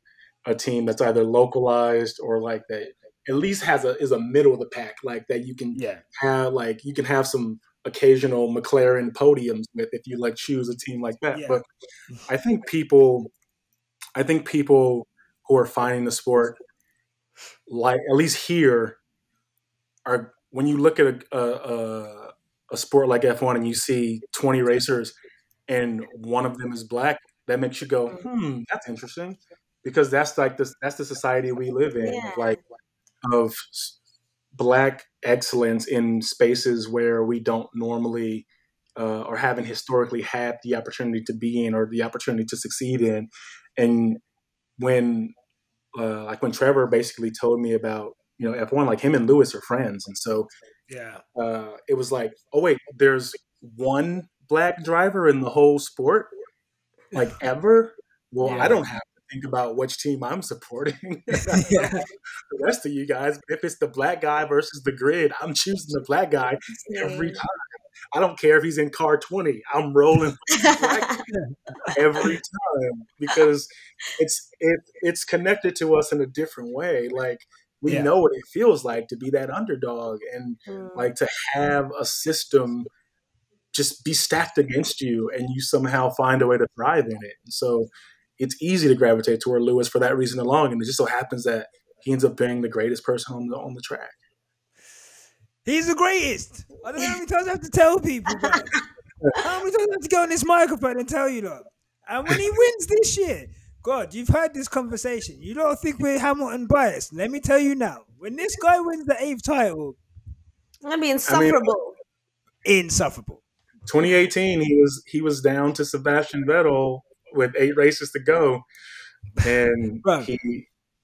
A team that's either localized or like that at least has a is a middle of the pack, like that you can yeah. have like you can have some occasional McLaren podiums with if you like choose a team like that. Yeah. But I think people, I think people who are finding the sport, like at least here, are when you look at a a, a sport like F one and you see twenty racers and one of them is black, that makes you go, hmm, that's interesting. Because that's like this, that's the society we live in, yeah. like of black excellence in spaces where we don't normally uh, or haven't historically had the opportunity to be in or the opportunity to succeed in. And when, uh, like when Trevor basically told me about, you know, F one, like him and Lewis are friends. And so yeah, uh, it was like, oh wait, there's one black driver in the whole sport, like ever? Well, yeah. I don't have think about which team I'm supporting. Yeah. The rest of you guys, but if it's the black guy versus the grid, I'm choosing the black guy every time. I don't care if he's in car twenty. I'm rolling with the black guy every time because it's it it's connected to us in a different way. Like we yeah. know what it feels like to be that underdog and mm. like to have a system just be stacked against you and you somehow find a way to thrive in it. And so it's easy to gravitate toward Lewis for that reason alone. And it just so happens that he ends up being the greatest person on the, on the track. He's the greatest. I don't know how many times I have to tell people, bro. How many times I have to go on this microphone and tell you, look. And when he wins this year, God, you've heard this conversation. You don't think we're Hamilton biased. Let me tell you now, when this guy wins the eighth title, That'd be insufferable. I mean, insufferable. twenty eighteen, he was he was down to Sebastian Vettel with eight races to go, and right. he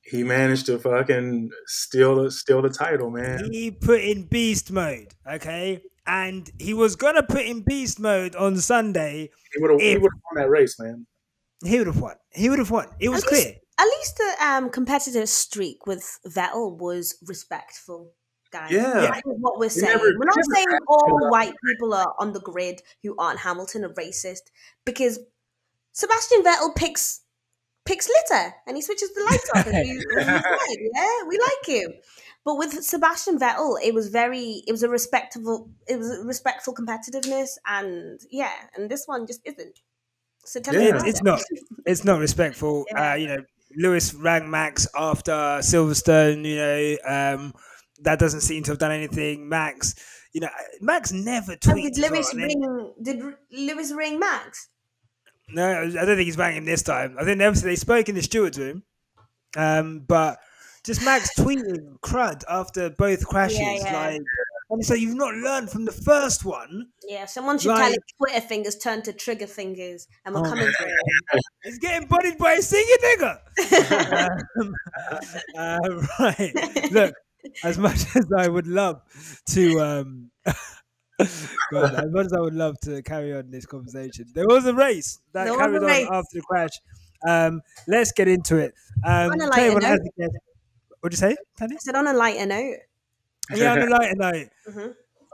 he managed to fucking steal the steal the title, man. He put in beast mode, okay, and he was gonna put in beast mode on Sunday. He would have he would have won that race, man. He would have won. He would have won. It was at clear. Least, at least the um, competitive streak with Vettel was respectful. Guys. Yeah, yeah. What we're saying. Never, we're not saying all white people are on the grid who aren't Hamilton are racist, because Sebastian Vettel picks picks litter and he switches the lights off. And he's, he's right, yeah, we like you. But with Sebastian Vettel, it was very, it was a respectable, it was a respectful competitiveness, and yeah, and this one just isn't. So tell yeah. me it's it. not. It's not respectful. Yeah. Uh, you know, Lewis rang Max after Silverstone. You know. Um, That doesn't seem to have done anything. Max, you know, Max never tweets. Did Lewis ring? Did Lewis ring Max? No, I don't think he's rang him this time. I think obviously they spoke in the stewards room, um, but just Max tweeting crud after both crashes. Yeah, yeah. Like, and so you've not learned from the first one. Yeah, someone should like, tell his Twitter fingers turn to trigger fingers, and we're oh, coming for it. He's getting bodied by a singing nigger. um, uh, right, look. As much as I would love to, um, God, as much as I would love to carry on this conversation, there was a race that there carried on race. after the crash. Um, let's get into it. Um, on a lighter note. What'd you say, Tandy? I said on a lighter note. Yeah, on a lighter note. Mm-hmm.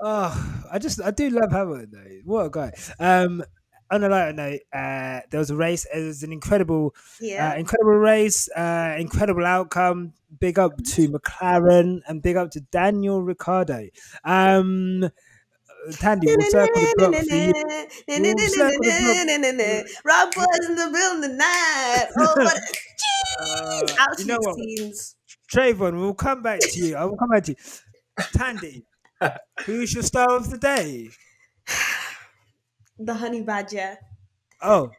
Oh, I just I do love Hamilton though. What a guy. Um, on a lighter note, uh, there was a race. It was an incredible, yeah. uh, incredible race, uh, incredible outcome. Big up to Mclaren and big up to Daniel Ricciardo. Um, Tandy, we'll circle the block for you. We'll circle the block. Rob was in the building tonight. Oh, but jeez! Uh, you know what? Trayvon, we'll come back to you. I will come back to you. Tandy, who's your star of the day? The honey badger. Oh,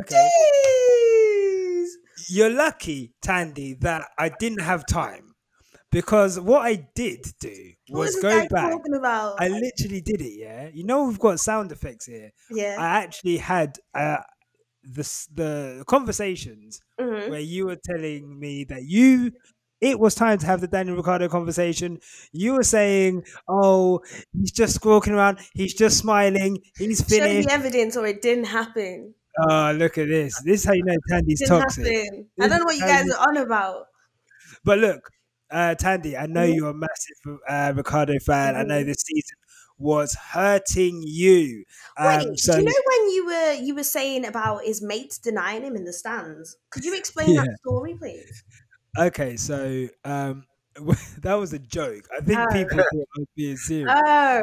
okay. Jeez. You're lucky, Tandy, that I didn't have time, because what I did do was go back. I literally did it. Yeah, you know we've got sound effects here. Yeah, I actually had uh, the the conversations mm-hmm. where you were telling me that you. It was time to have the Daniel Ricciardo conversation. You were saying, oh, he's just walking around. He's just smiling. He's finished. Show the evidence or it didn't happen. Oh, look at this. This is how you know Tandy's toxic. I don't know what you guys are on about. But look, uh, Tandy, I know you're a massive uh, Ricciardo fan. I know this season was hurting you. Um, Wait, so do you know when you were you were saying about his mates denying him in the stands? Could you explain yeah. that story, please? Okay, so um, that was a joke. I think oh. people thought I was being serious. Oh.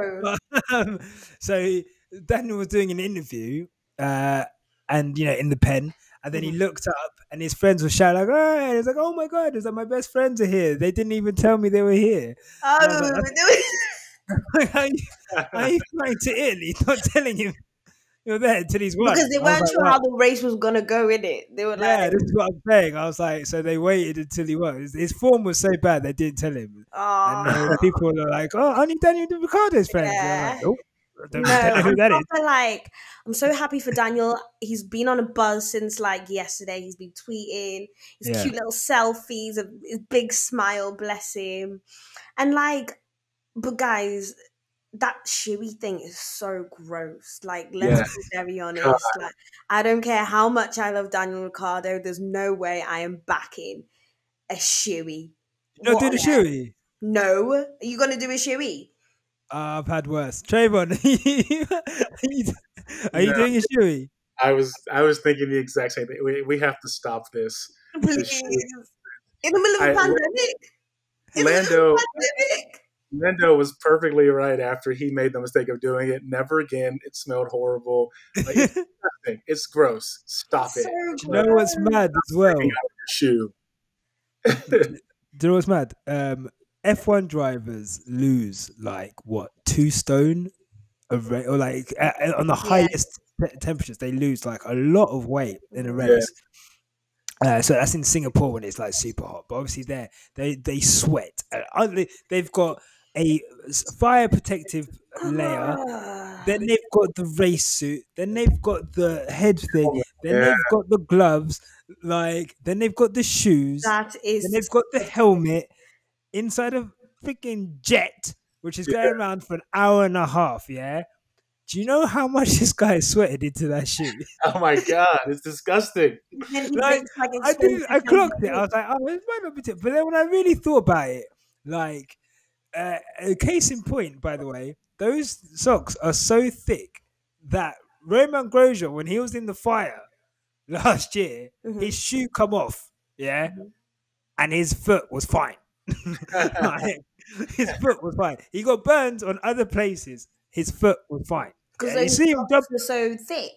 But, um, so Daniel was doing an interview uh, and, you know, in the pen. And then he looked up and his friends were shouting, like, oh, was like, oh my God, it's like my best friends are here. They didn't even tell me they were here. Oh. Like, how, how are you flying to Italy, not telling him? You're there until he's won. Because they weren't sure how the race was gonna go, in it. They were like, yeah, this is what I'm saying. I was like, so they waited until he won. His, his form was so bad they didn't tell him. Aww. And uh, people are like, oh, only Daniel Ricciardo's friends. Yeah. Like, oh, I don't no, know who I'm that is. Like, I'm so happy for Daniel. He's been on a buzz since like yesterday. He's been tweeting his yeah. cute little selfies, his big smile, bless him. And like, but guys. That shoey thing is so gross. Like, let's yeah. be very honest. God. Like, I don't care how much I love Daniel Ricciardo. There's no way I am backing a shoey. No, do the shoey. No, are you gonna do a shoey? Uh, I've had worse. Trayvon, are you, are you no, doing a shoey? I was, I was thinking the exact same thing. We, we have to stop this. Please, in the middle of a pandemic. In Lando. The middle of a pandemic. Lando was perfectly right after he made the mistake of doing it. Never again. It smelled horrible. Like, it's, it's gross. Stop it's it. So you know what's mad as well? Shoe. Do you know what's mad? Um, F one drivers lose like what two stone, a race, or like uh, on the yeah. highest te temperatures they lose like a lot of weight in a race. Yeah. Uh, so that's in Singapore when it's like super hot, but obviously there they they sweat. Uh, they've got a fire protective layer, then they've got the race suit, then they've got the head thing, then yeah. they've got the gloves, like then they've got the shoes, that is, then they've got the helmet inside a freaking jet, which is yeah. going around for an hour and a half. Yeah, do you know how much this guy sweated into that shoot? Oh my god, it's disgusting. Like, like I didn't, I clocked it. I was like, oh, it might not be too. But then when I really thought about it, like, uh, case in point, by the way, those socks are so thick that Roman Grosjean, when he was in the fire last year, mm-hmm. his shoe come off, yeah, mm-hmm. and his foot was fine. Like, his foot was fine. He got burns on other places. His foot was fine because yeah, you see him jump... were so thick.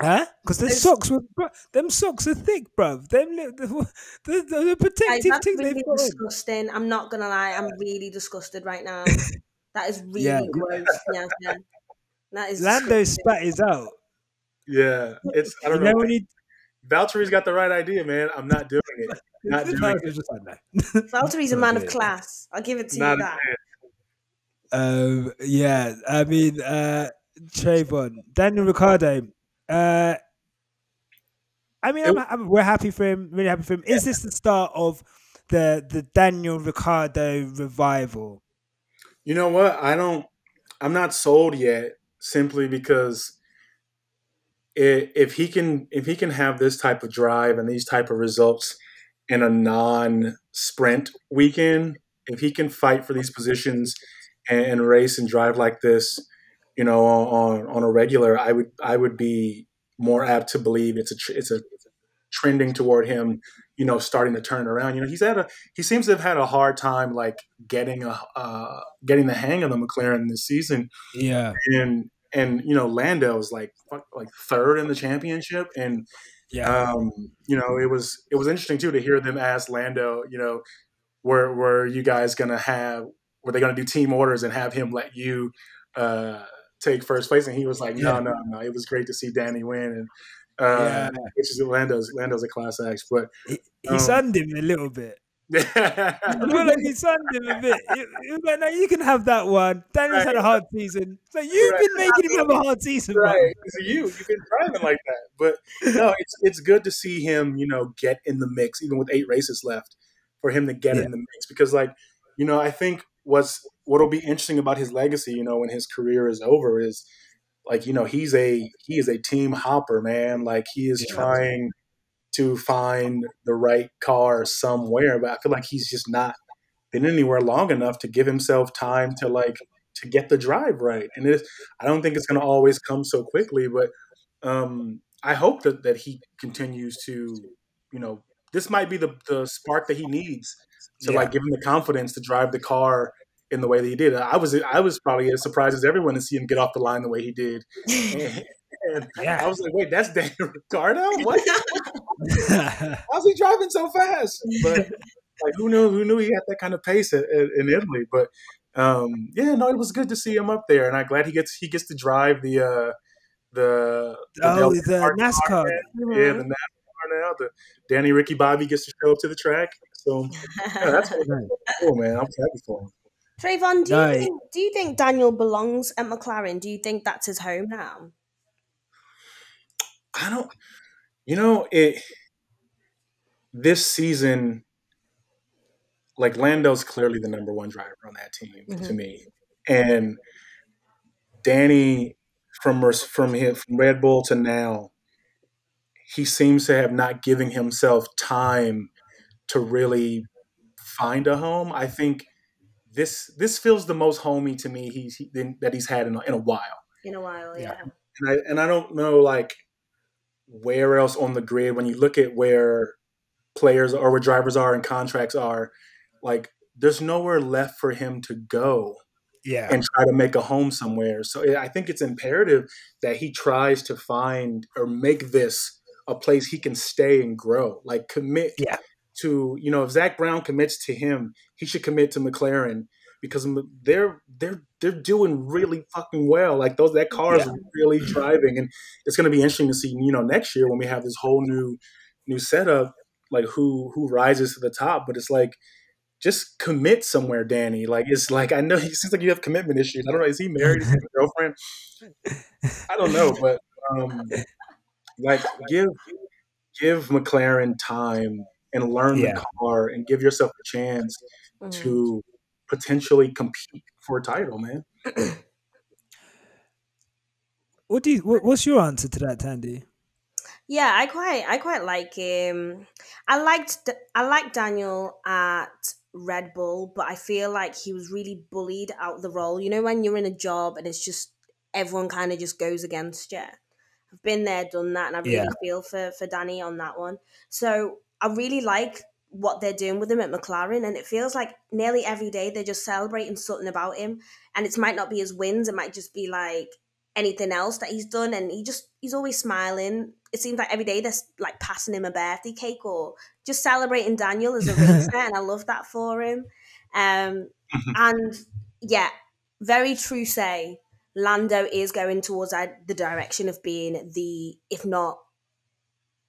Huh? Because the those... socks were bro, them socks are thick, bruv. Them the the, the, the protective like, thing. Really they've got disgusting. I'm not gonna lie. I'm really disgusted right now. That is really yeah. gross. Yeah, yeah. That is. Lando spat his out. Yeah, it's. I don't you know. know. When he... Valtteri's got the right idea, man. I'm not doing it. Not doing it. Valtteri's a man of class. I'll give it to not you that. Um, yeah, I mean, uh, Trayvon, Daniel Ricciardo. Uh, I mean, I'm, I'm, we're happy for him. Really happy for him. Is this the start of the the Daniel Ricciardo revival? You know what? I don't. I'm not sold yet. Simply because. If he can, if he can have this type of drive and these type of results in a non-sprint weekend, if he can fight for these positions and, and race and drive like this, you know, on on a regular, I would I would be more apt to believe it's a it's a trending toward him, you know, starting to turn around. You know, he's had a he seems to have had a hard time like getting a uh, getting the hang of the McLaren this season. Yeah, and. And, you know, Lando's like like third in the championship. And, yeah. um, you know, it was it was interesting, too, to hear them ask Lando, you know, were, were you guys going to have – were they going to do team orders and have him let you uh, take first place? And he was like, no, yeah. no, no. It was great to see Danny win. And uh, yeah. Which is Lando's, Lando's a class act. But he, he um, sunned him a little bit. I feel like he sunned him a bit. He was like, no, you can have that one. Daniel's right. had a hard season. So like, you've right. been making him have a hard season, right? So you, you've been driving like that. But no, it's it's good to see him, you know, get in the mix, even with eight races left, for him to get yeah. in the mix. Because, like, you know, I think what's what'll be interesting about his legacy, you know, when his career is over, is like, you know, he's a he is a team hopper, man. Like he is yeah. trying to find the right car somewhere, but I feel like he's just not been anywhere long enough to give himself time to like to get the drive right. And it's, I don't think it's going to always come so quickly, but um, I hope that that he continues to, you know, this might be the the spark that he needs to yeah. like give him the confidence to drive the car in the way that he did. I was I was probably as surprised as everyone to see him get off the line the way he did. And, and yeah. I was like, wait, that's Daniel Ricciardo? What? How's he driving so fast? But like, who knew? Who knew he had that kind of pace at, at, in Italy? But um, yeah, no, it was good to see him up there, and I'm glad he gets he gets to drive the uh, the, the oh the NASCAR, yeah, yeah, the NASCAR now. The Danny Ricky Bobby gets to show up to the track, so yeah, that's really cool, man. I'm happy for him. Trayvon, do no. you think, do you think Daniel belongs at McLaren? Do you think that's his home now? I don't. You know, it this season, like Lando's clearly the number one driver on that team mm-hmm. to me, and Danny from from his, from Red Bull to now, he seems to have not given himself time to really find a home. I think this this feels the most homey to me he's he, that he's had in a, in a while. In a while, yeah. yeah. And I and I don't know like. where else on the grid, when you look at where players or where drivers are and contracts are, like there's nowhere left for him to go yeah. and try to make a home somewhere. So I think it's imperative that he tries to find or make this a place he can stay and grow, like commit yeah. to, you know, if Zach Brown commits to him, he should commit to McLaren because they're, they're, they're doing really fucking well. Like those, that car is yeah. really driving, and it's going to be interesting to see, you know, next year when we have this whole new, new setup, like who, who rises to the top. But it's like, just commit somewhere, Danny. Like, it's like, I know it seems like you have commitment issues. I don't know. Is he married? Is he a girlfriend? I don't know. But um, like, give give McLaren time and learn yeah. the car and give yourself a chance mm-hmm. to potentially compete for a title, man. What do you, what, what's your answer to that, Tandy? Yeah, I quite, I quite like him. I liked, I liked Daniel at Red Bull, but I feel like he was really bullied out the role. You know, when you're in a job and it's just everyone kind of just goes against you. I've been there, done that, and I really yeah. feel for for Danny on that one. So I really like what they're doing with him at McLaren, and it feels like nearly every day they're just celebrating something about him, and it might not be his wins, it might just be like anything else that he's done, and he just he's always smiling. It seems like every day they're like passing him a birthday cake or just celebrating Daniel as a racer, and I love that for him. Um, and yeah, very true say, Lando is going towards the direction of being the, if not,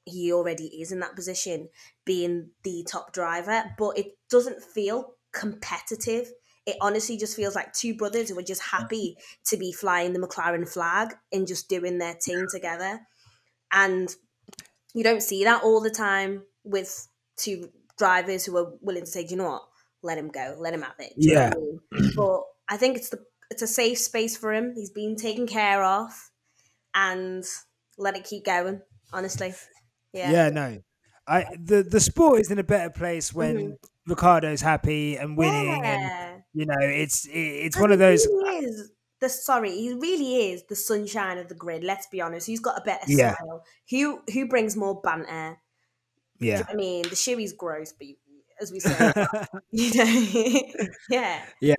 he already is in that position, being the top driver, but it doesn't feel competitive. It honestly just feels like two brothers who are just happy to be flying the McLaren flag and just doing their thing together. And you don't see that all the time with two drivers who are willing to say, do you know what, let him go, let him have it. Do yeah. you know what I mean? But I think it's the it's a safe space for him. He's been taken care of, and let it keep going, honestly. Yeah. Yeah, no. I the, the sport is in a better place when mm-hmm. Ricardo's happy and winning yeah. and you know, it's it, it's I one of those he is. The sorry, he really is the sunshine of the grid, let's be honest. Who's got a better yeah. style? Who who brings more banter? Yeah. Do you know what I mean? The shoey's gross, but as we say, you know. yeah. Yeah.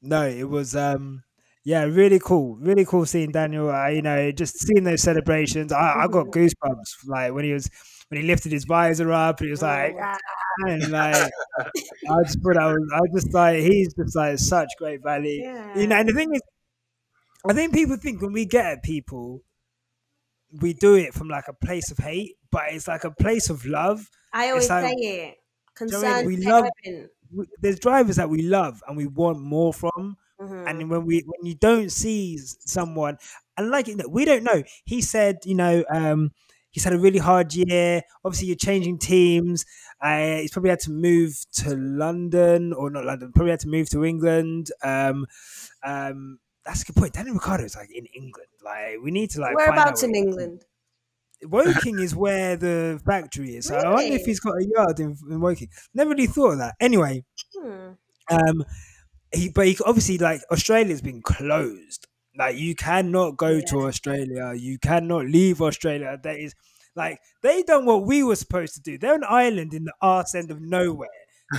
No, it was um yeah, really cool. Really cool seeing Daniel. Uh, you know, just seeing those celebrations. I, I got goosebumps. Like when he was, when he lifted his visor up, and he was like, ah, and like I just thought I was, I was just like, he's just like such great value. Yeah. You know, and the thing is, I think people think when we get at people, we do it from like a place of hate, but it's like a place of love. I always like, say it. Concerned you know I mean? we love, we, there's drivers that we love and we want more from. Mm-hmm. And when we when you don't see someone, and like we don't know, he said, you know, um, he's had a really hard year. Obviously, you're changing teams. Uh, he's probably had to move to London or not London. Probably had to move to England. Um, um, that's a good point. Daniel Ricciardo is like in England. Like we need to like whereabouts in England. Woking is where the factory is. So really? I wonder if he's got a yard in, in Woking. Never really thought of that. Anyway. Hmm. Um. He, but he, obviously, like, Australia's been closed. Like, you cannot go yeah. to Australia. You cannot leave Australia. That is, like, they done what we were supposed to do. They're an island in the arse end of nowhere.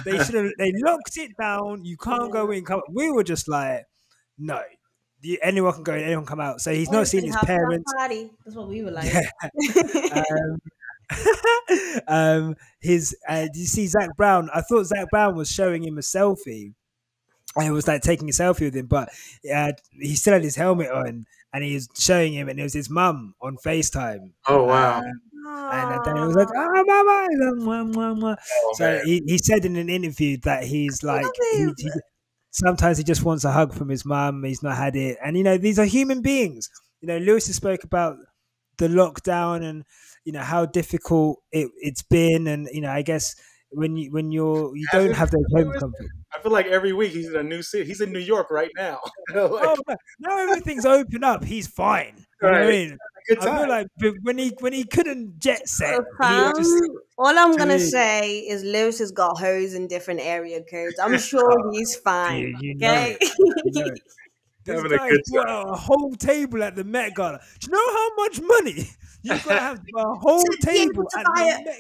They should have, they locked it down. You can't go in. Come, we were just like, no. You, anyone can go in, anyone come out. So he's well, not seen his parents. Party. That's what we were like. Yeah. um, um, his, uh, did you see Zach Brown? I thought Zach Brown was showing him a selfie. And it was like taking a selfie with him, but uh, he still had his helmet on, and he was showing him, and it was his mum on FaceTime. Oh wow! Um, and then he was like, "Oh, mama!" Mwah, mwah, mwah. Oh, so he, he said in an interview that he's like, he, he, sometimes he just wants a hug from his mum. He's not had it, and you know these are human beings. You know, Lewis has spoke about the lockdown and you know how difficult it, it's been, and you know I guess. When you when you're you don't have those home comfort. I feel like every week he's in a new city. He's in New York right now. like, oh, now everything's open up. He's fine. You right. know what I mean? Good time. I feel like when he when he couldn't jet set. Um, just, all I'm gonna dude. say is Lewis has got hoes in different area codes. I'm sure oh, he's fine. Dude, you okay. Know you know having a good time. A whole table at the Met Gala. Do you know how much money you've got to have a whole table at the Met?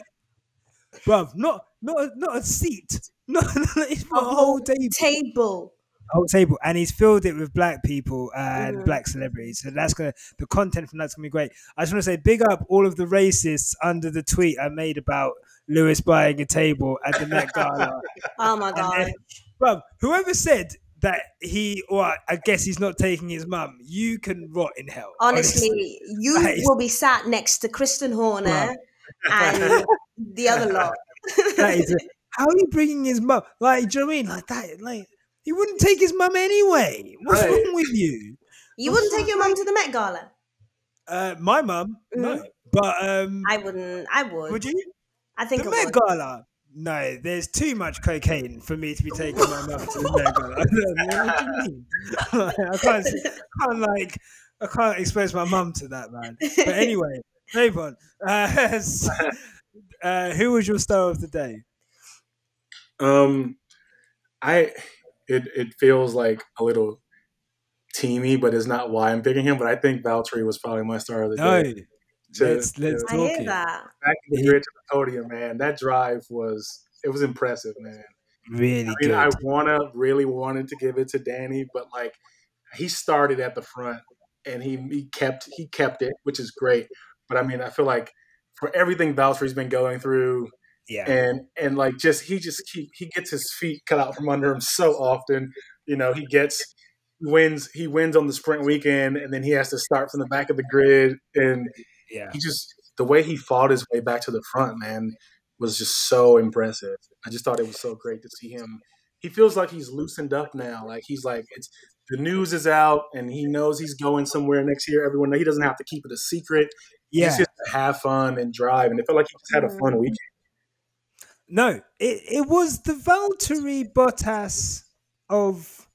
Bruv, not not a, not a seat, not, not it's a whole table. table, whole table, and he's filled it with black people and mm. black celebrities. So that's gonna the content from that's gonna be great. I just want to say, big up all of the racists under the tweet I made about Lewis buying a table at the Met Gala. Oh my god, bruv, whoever said that he or I guess he's not taking his mum, you can rot in hell. Honestly, honestly. you that will is, be sat next to Christian Horner bruv. and. The other lot. That is a, How are you bringing his mum? Like, do you know what I mean? Like that, like he wouldn't take his mum anyway. What's right. wrong with you? You What's wouldn't take your mum to the Met Gala. Uh, my mum, mm. no. But um, I wouldn't. I would. Would you? I think the I Met would. Gala. No, there's too much cocaine for me to be taking my mum to the Met Gala. What do you mean? Like, I can't. I can't like. I can't expose my mum to that, man. But anyway, move on. Uh, so, uh, who was your star of the day? Um, I it it feels like a little teamy, but it's not why I'm picking him. But I think Valtteri was probably my star of the no, day. So, let's let's you know, talk. I hear that. Back to the podium, man. That drive was it was impressive, man. Really, I mean, good. I wanna really wanted to give it to Danny, but like he started at the front and he he kept he kept it, which is great. But I mean, I feel like for everything Valtteri's been going through. Yeah, and and like just he just he, he gets his feet cut out from under him so often, you know. He gets wins he wins on the sprint weekend, and then he has to start from the back of the grid. And yeah, he just the way he fought his way back to the front, man, was just so impressive. I just thought it was so great to see him. He feels like he's loosened up now. Like he's like it's the news is out, and he knows he's going somewhere next year. Everyone knows he doesn't have to keep it a secret. Yeah, he's just to have fun and drive, and it felt like he just had a fun weekend. No, it, it was the Valtteri Bottas of...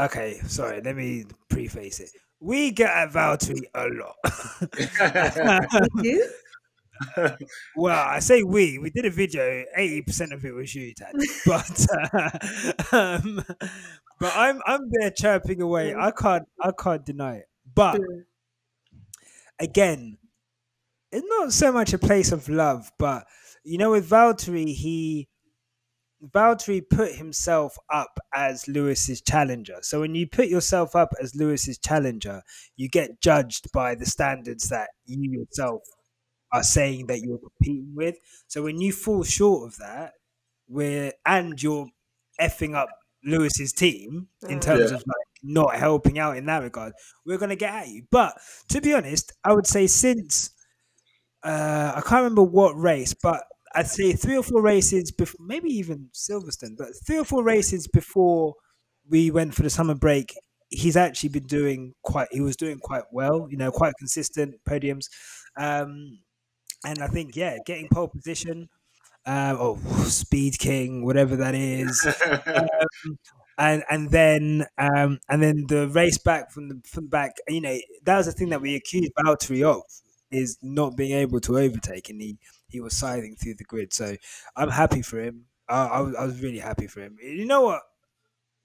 Okay, sorry, let me preface it. We get at Valtteri a lot. You? Well, I say we. We did a video, eighty percent of it was you, Dad. But, uh, um, but I'm I'm there chirping away. I can't, I can't deny it. But, again, it's not so much a place of love, but... You know, with Valtteri, he Valtteri put himself up as Lewis's challenger. So when you put yourself up as Lewis's challenger, you get judged by the standards that you yourself are saying that you're competing with. So when you fall short of that, where and you're effing up Lewis's team in terms yeah. of like not helping out in that regard, we're gonna get at you. But to be honest, I would say since uh, I can't remember what race, but I'd say three or four races, before, maybe even Silverstone, but three or four races before we went for the summer break, he's actually been doing quite, he was doing quite well, you know, quite consistent podiums. Um, and I think, yeah, getting pole position, uh, or speed king, whatever that is. um, and, and then, um, and then the race back from the, from back, you know, that was the thing that we accused Valtteri of, is not being able to overtake, and he, he was sidling through the grid. So I'm happy for him. I, I, was, I was really happy for him. You know what?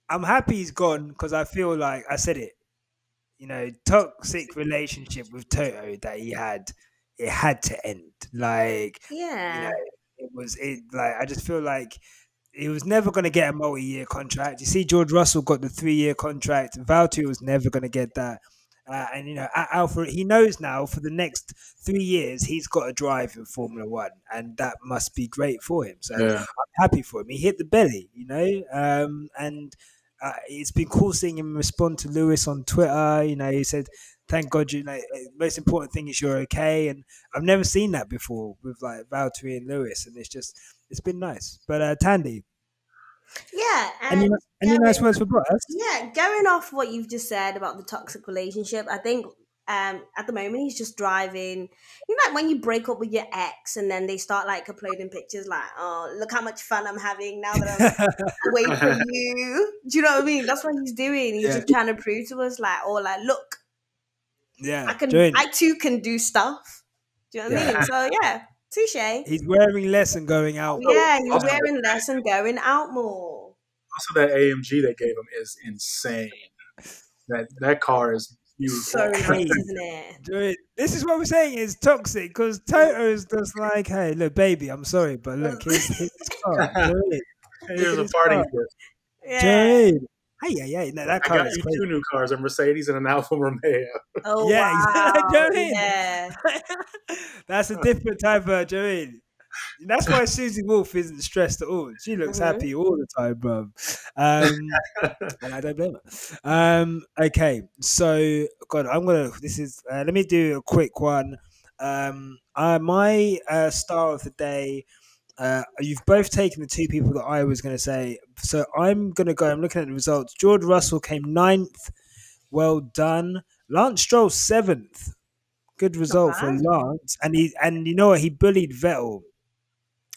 I'm happy he's gone because I feel like, I said it, you know, toxic relationship with Toto that he had, it had to end. Like, yeah, you know, it was, it like, I just feel like he was never going to get a multi-year contract. You see, George Russell got the three-year contract. Valtteri was never going to get that. Uh, and, you know, at Alpha, he knows now for the next three years, he's got to drive in Formula One, and that must be great for him. So yeah. I'm happy for him. He hit the belly, you know, um, and uh, it's been cool seeing him respond to Lewis on Twitter. You know, he said, thank God, you know, the most important thing is you're okay. And I've never seen that before with like Valtteri and Lewis. And it's just, it's been nice. But uh, Tandy. Yeah, and any, any going, nice words for Bottas? Yeah, going off what you've just said about the toxic relationship, I think um, at the moment he's just driving. You know, like when you break up with your ex and then they start like uploading pictures, like, "Oh, look how much fun I'm having now that I'm away from you." Do you know what I mean? That's what he's doing. He's yeah. just trying to prove to us, like, "Oh, like look, yeah, I can, I too can do stuff." Do you know what yeah. I mean? So yeah. Touche. He's wearing less and going out more. Yeah, he's also, wearing less and going out more. Also, that A M G they gave him is insane. That that car is beautiful. So nice, isn't it? This is what we're saying is toxic, because Toto is just like, hey, look, baby, I'm sorry, but look, here's his car. Here's a parting gift. Yeah. Hey, yeah, yeah. No, that car I got is you crazy. Two new cars, a Mercedes and an Alfa Romeo. Oh, yeah, wow. Exactly. Yeah. That's a different type of, do you know what I mean? That's why Susie Wolf isn't stressed at all. She looks mm-hmm. happy all the time, bro. Um, and I don't blame her. Um, okay, so, God, I'm going to, this is, uh, let me do a quick one. Um, uh, my uh, star of the day Uh, you've both taken the two people that I was going to say. So I'm going to go, I'm looking at the results. George Russell came ninth. Well done. Lance Stroll seventh. Good result for Lance. And he and you know what? He bullied Vettel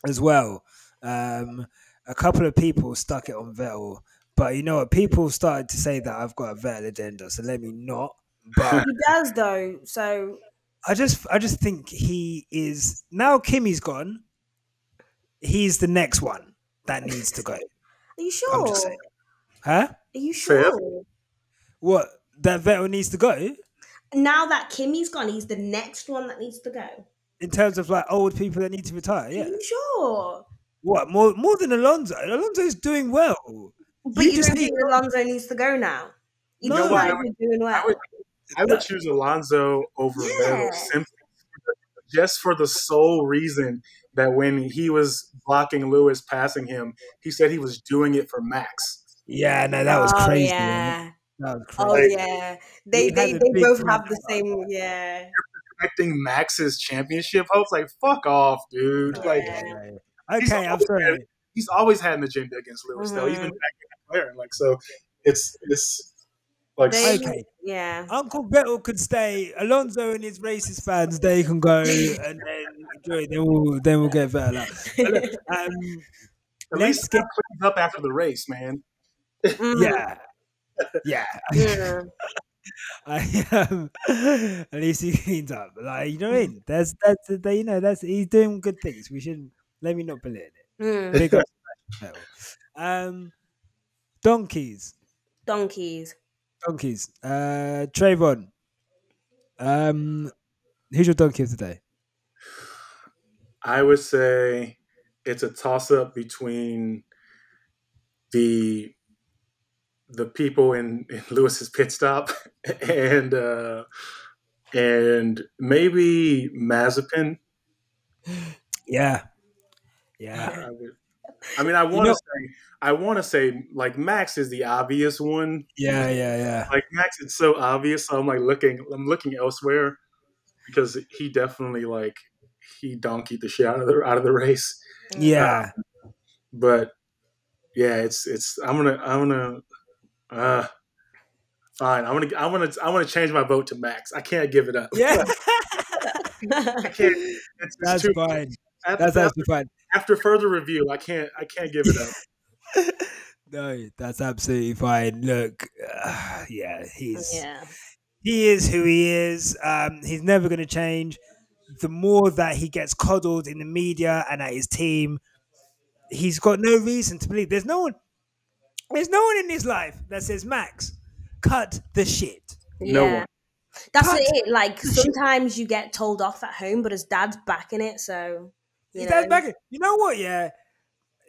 as well. Um, a couple of people stuck it on Vettel. But you know what? People started to say that I've got a Vettel agenda, so let me not. But he does though, so... I just I just think he is... Now Kimi's gone, he's the next one that needs to go. Are you sure? I'm just saying. Huh? Are you sure? What? That Vettel needs to go? Now that Kimi's gone, he's the next one that needs to go. In terms of like old people that need to retire, yeah. Are you sure? What? More, more than Alonso? Alonso's doing well. But you, you just don't think Alonso needs to go now. You know what? I would, doing well. I would, I would choose Alonso over yeah. Vettel simply just for the sole reason that when he was blocking Lewis passing him, he said he was doing it for Max. Yeah, no, that was oh, crazy. Yeah. That was crazy. Oh yeah, they they, they both have the same. Yeah, you're protecting Max's championship hopes. Like fuck off, dude. Yeah. Like okay, I'm sorry. Had, he's always had an agenda against Lewis, mm-hmm. though. He's been back in McLaren, like so. It's it's. Like, they, okay, yeah. Uncle Vettel could stay. Alonso and his racist fans, they can go, and then enjoy. Then we'll then we'll get Vettel up. Um, At least get cleaned up after the race, man. Mm. Yeah, yeah. yeah. I, um, at least he cleans up. Like you know what I mean. That's that's the, you know that's he's doing good things. We shouldn't let me not believe it. Mm. Big up Vettel. Um, donkeys. Donkeys. Donkeys. Uh, Trayvon. Um, who's your donkey of the day? I would say it's a toss-up between the the people in, in Lewis's pit stop and uh, and maybe Mazepin. Yeah. Yeah. I, would, I mean, I want to you know, say. I want to say like Max is the obvious one. Yeah, yeah, yeah. Like Max, it's so obvious. So I'm like looking, I'm looking elsewhere because he definitely like he donkeyed the shit out of the out of the race. Yeah, uh, but yeah, it's it's. I'm gonna I'm gonna uh, fine. I'm gonna I want to I want to change my vote to Max. I can't give it up. Yeah, I can't. It's, That's it's fine. After, That's actually fine. After further review, I can't I can't give it up. No, that's absolutely fine. Look, uh, yeah, he's yeah. he is who he is. Um, he's never going to change. The more that he gets coddled in the media and at his team, he's got no reason to believe. There's no one. There's no one in his life that says, "Max, cut the shit." Yeah. No one. That's cut it. Like sometimes shit. You get told off at home, but his dad's backing it. So you his know. dad's backing. You know what? Yeah.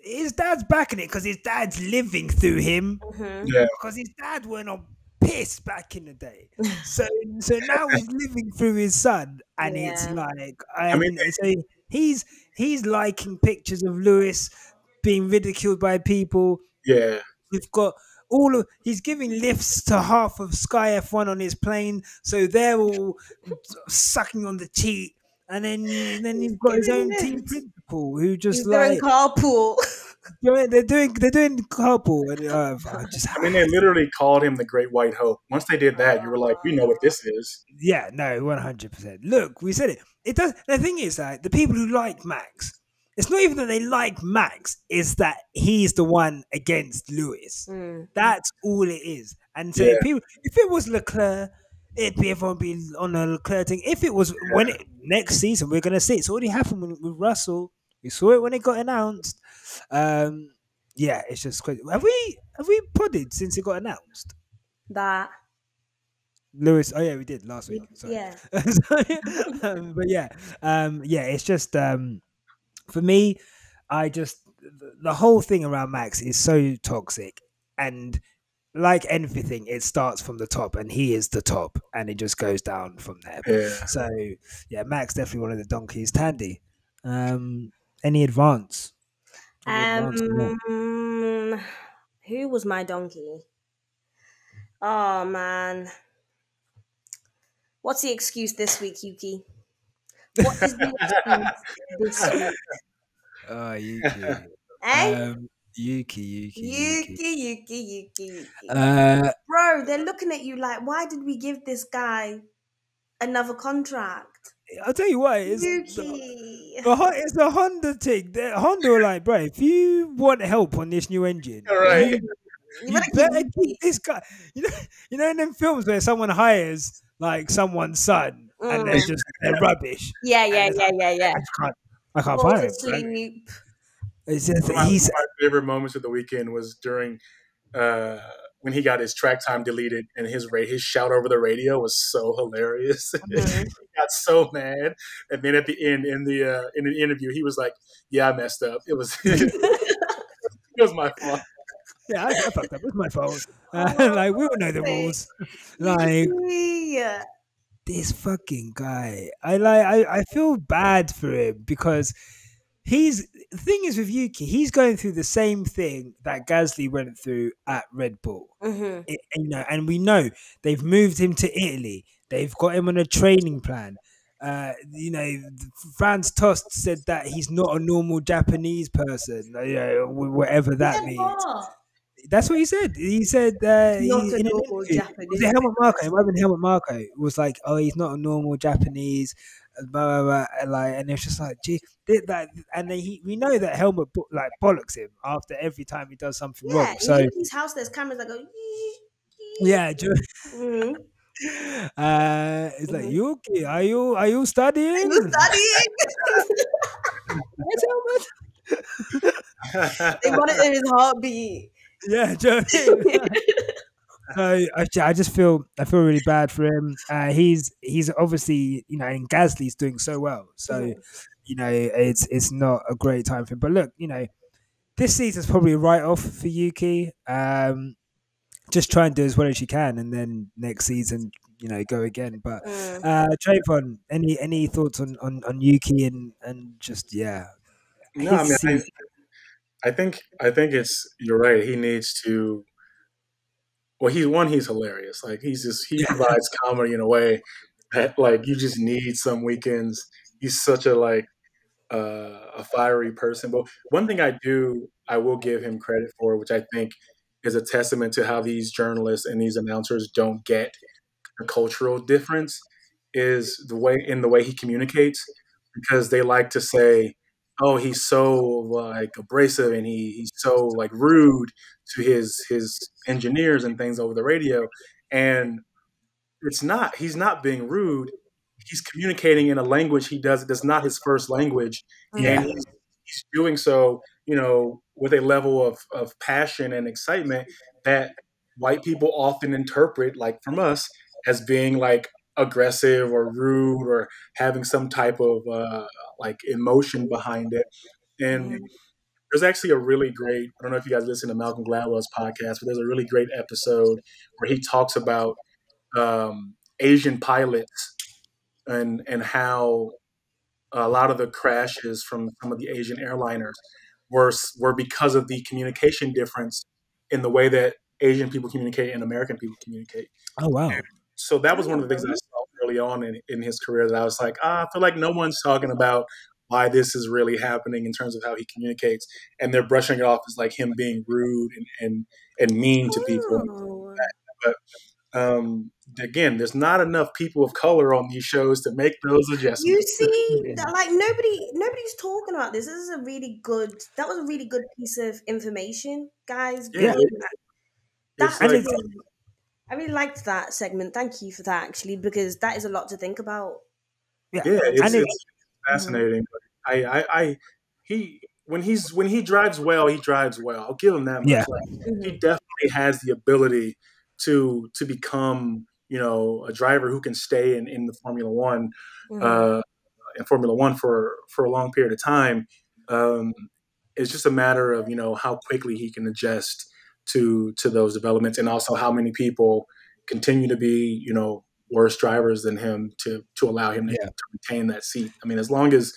His dad's backing it because his dad's living through him. Mm-hmm. Yeah. Because his dad went on piss back in the day. So so now he's living through his son. And yeah. it's like, I, I mean, so he's, he's liking pictures of Lewis being ridiculed by people. Yeah. We've got all of, he's giving lifts to half of Sky F one on his plane. So they're all sucking on the cheek. And then, and then you've got his own team principal who just he's like doing carpool. You know, they're doing they're doing carpool. And, uh, I, just, I mean, they literally called him the Great White Hope. Once they did that, you were like, we know what this is. Yeah, no, one hundred percent. Look, we said it. It does. The thing is that like, the people who like Max, it's not even that they like Max. It's that he's the one against Lewis. Mm. That's all it is. And so yeah. people, if it was Leclerc. It'd be everyone being on a Leclerc thing. If it was yeah. when it, next season, we're going to see. It's already happened with, with Russell. We saw it when it got announced. Um, yeah, it's just crazy. Have we have we podded since it got announced? That Lewis. Oh yeah, we did last week. Sorry. Yeah. Sorry. Um, but yeah, um, yeah. It's just um, for me. I just the whole thing around Max is so toxic and. Like everything, it starts from the top, and he is the top, and it just goes down from there. Yeah. So, yeah, Max definitely one of the donkeys. Tandy, um, any advance? Any um, advance who was my donkey? Oh man, what's the excuse this week, Yuki? What is the excuse this week? Oh, Yuki. eh? um, Yuki, Yuki, Yuki, Yuki, Yuki, Yuki, Yuki. Uh, Bro, they're looking at you like, why did we give this guy another contract? I'll tell you what, it's Yuki. The, the, it's the Honda thing. The Honda are like, bro, if you want help on this new engine, all right. you, you, you better keep, keep this guy. You know, you know, in them films where someone hires like someone's son, mm. and they're just they're rubbish. Yeah, yeah, yeah, like, yeah, yeah. I can't, I can't find it. Right? It's just my, he's... my favorite moments of the weekend was during uh, when he got his track time deleted, and his ra his shout over the radio was so hilarious. Mm-hmm. He got so mad, and then at the end, in the uh, in an interview, he was like, "Yeah, I messed up. It was it was my fault." Yeah, I, I fucked up. It was my fault. Uh, oh, like we all know the rules. Like yeah. This fucking guy. I like. I, I feel bad for him because he's. The thing is with Yuki, he's going through the same thing that Gasly went through at Red Bull. Mm-hmm. it, you know, and we know they've moved him to Italy. They've got him on a training plan. Uh, you know, Franz Tost said that he's not a normal Japanese person, you know, whatever that means. What? That's what he said. He said uh, he's not he, a normal Japanese. Was it Helmut Marko? It might have been Helmut Marko. It was like, oh, he's not a normal Japanese. Blah, blah, blah, like, and it's just like, gee, that, and then he, we know that Helmut like bollocks him after every time he does something yeah, wrong. So in his house, there's cameras that go. Yeah, you, mm-hmm. uh, it's mm-hmm. like Yuki, are you are you studying? Are you studying? They monitor his heartbeat. Yeah, Joey. So I, I just feel I feel really bad for him. Uh, he's he's obviously, you know, and Gasly's doing so well. So mm. you know, it's it's not a great time for him. But look, you know, this season's probably a write off for Yuki. Um, just try and do as well as you can, and then next season, you know, go again. But mm. uh, Trayvon, any any thoughts on on, on Yuki and and just yeah? No, I mean, season... I, I think I think it's you're right. He needs to. Well, he's one. He's hilarious. Like he's just he provides comedy in a way that like you just need some weekends. He's such a like uh, a fiery person. But one thing I do, I will give him credit for, which I think is a testament to how these journalists and these announcers don't get the cultural difference, is the way in the way he communicates, because they like to say, "Oh, he's so like abrasive and he he's so like rude to his his engineers and things over the radio," and it's not. He's not being rude. He's communicating in a language he does that's not his first language, yeah. and he's, he's doing so, you know, with a level of of passion and excitement that white people often interpret, like from us, as being like aggressive or rude or having some type of uh, like emotion behind it. And there's actually a really great, I don't know if you guys listen to Malcolm Gladwell's podcast, but there's a really great episode where he talks about um, Asian pilots and, and how a lot of the crashes from some of the Asian airliners were, were because of the communication difference in the way that Asian people communicate and American people communicate. Oh, wow. And so that was one of the things that I saw early on in, in his career that I was like, ah, I feel like no one's talking about why this is really happening in terms of how he communicates. And they're brushing it off as like him being rude and, and, and mean to people. But um, again, there's not enough people of color on these shows to make those adjustments. You see, like nobody, nobody's talking about this. This is a really good, that was a really good piece of information, guys. Yeah. That, that, I really liked that segment. Thank you for that, actually, because that is a lot to think about. Yeah, yeah it's, it's fascinating. Mm-hmm. I, I, I, he when he's when he drives well, he drives well. I'll give him that much. Yeah. Like, mm-hmm. He definitely has the ability to to become, you know, a driver who can stay in in the Formula One, mm-hmm. uh, in Formula One for for a long period of time. Um, it's just a matter of, you know, how quickly he can adjust to to those developments, and also how many people continue to be, you know, worse drivers than him to to allow him yeah. to, to retain that seat. I mean, as long as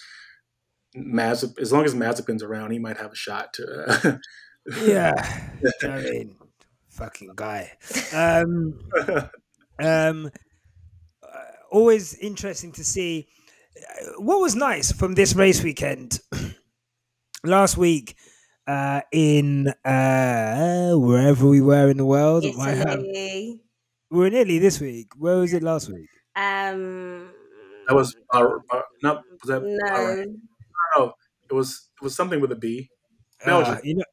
Mazep, as long as Mazepin's around, he might have a shot to. Uh, yeah, I mean, fucking guy. Um, um, always interesting to see. What was nice from this race weekend last week uh, in uh, wherever we were in the world. Italy. We were in Italy this week. Where was it last week? Um, that was our, our not was that no. Our, no, it was it was something with a B. Belgium, uh, you know,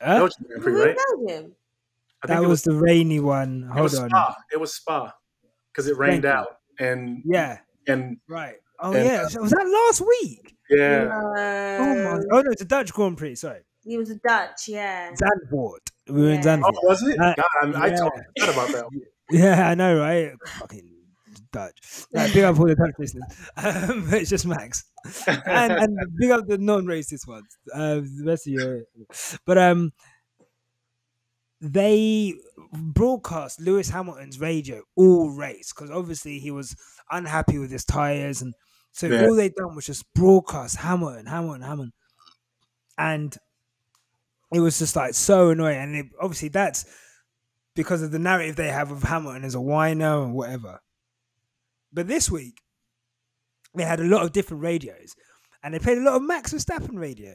huh? Belgium, right? Belgium. I think that was, was the rainy one. Hold it was on, Spa. It was Spa because it rained Thank out and yeah and right. Oh and, yeah, so was that last week? Yeah. No. Oh my! Oh no, it's a Dutch Grand Prix. Sorry. It was a Dutch, yeah. Zandvoort. We were yeah. in Zandvoort. Oh, was it? Uh, God, I, mean, yeah. I totally forgot about that. Yeah, I know, right? Fucking Dutch. Like, big up all the Dutch listeners. Um, it's just Max, and, and big up the non-racist ones. Uh, the rest of you, but um, they broadcast Lewis Hamilton's radio all race because obviously he was unhappy with his tires, and so yeah. all they done was just broadcast Hamilton, Hamilton, Hamilton, and it was just like so annoying. And it, obviously that's because of the narrative they have of Hamilton as a whiner and whatever. But this week, they had a lot of different radios, and they played a lot of Max Verstappen radio.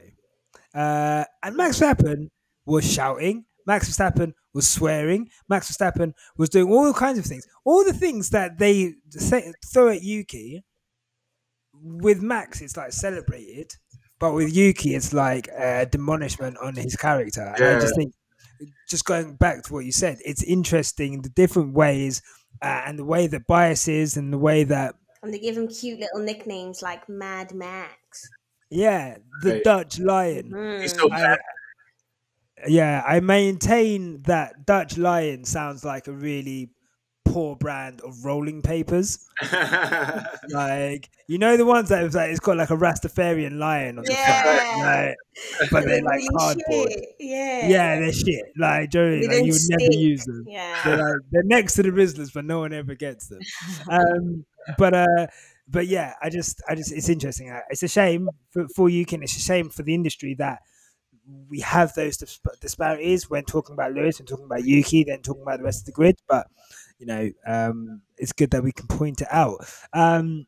Uh, and Max Verstappen was shouting. Max Verstappen was swearing. Max Verstappen was doing all kinds of things. All the things that they th- throw at Yuki, with Max, it's like celebrated. But with Yuki, it's like a demolishment on his character. Yeah. And I just think, just going back to what you said, it's interesting, the different ways uh, and the way that bias is and the way that... And they give him cute little nicknames like Mad Max. Yeah, the right. Dutch Lion. Mm. He's so bad. I, yeah, I maintain that Dutch Lion sounds like a really poor brand of rolling papers. Like, you know the ones that have, like, it's got like a Rastafarian lion on yeah. the front, right? But they're like cardboard. Shit. Yeah, yeah, they're shit. Like, Joey, like, you would stick. Never use them. Yeah, they're, like, they're next to the Rizzlers, but no one ever gets them. Um, but uh, but yeah, I just, I just, it's interesting. It's a shame for, for you, Ken. It's a shame for the industry that we have those dis- disparities when talking about Lewis and talking about Yuki, then talking about the rest of the grid, but. You know, um, it's good that we can point it out. Um,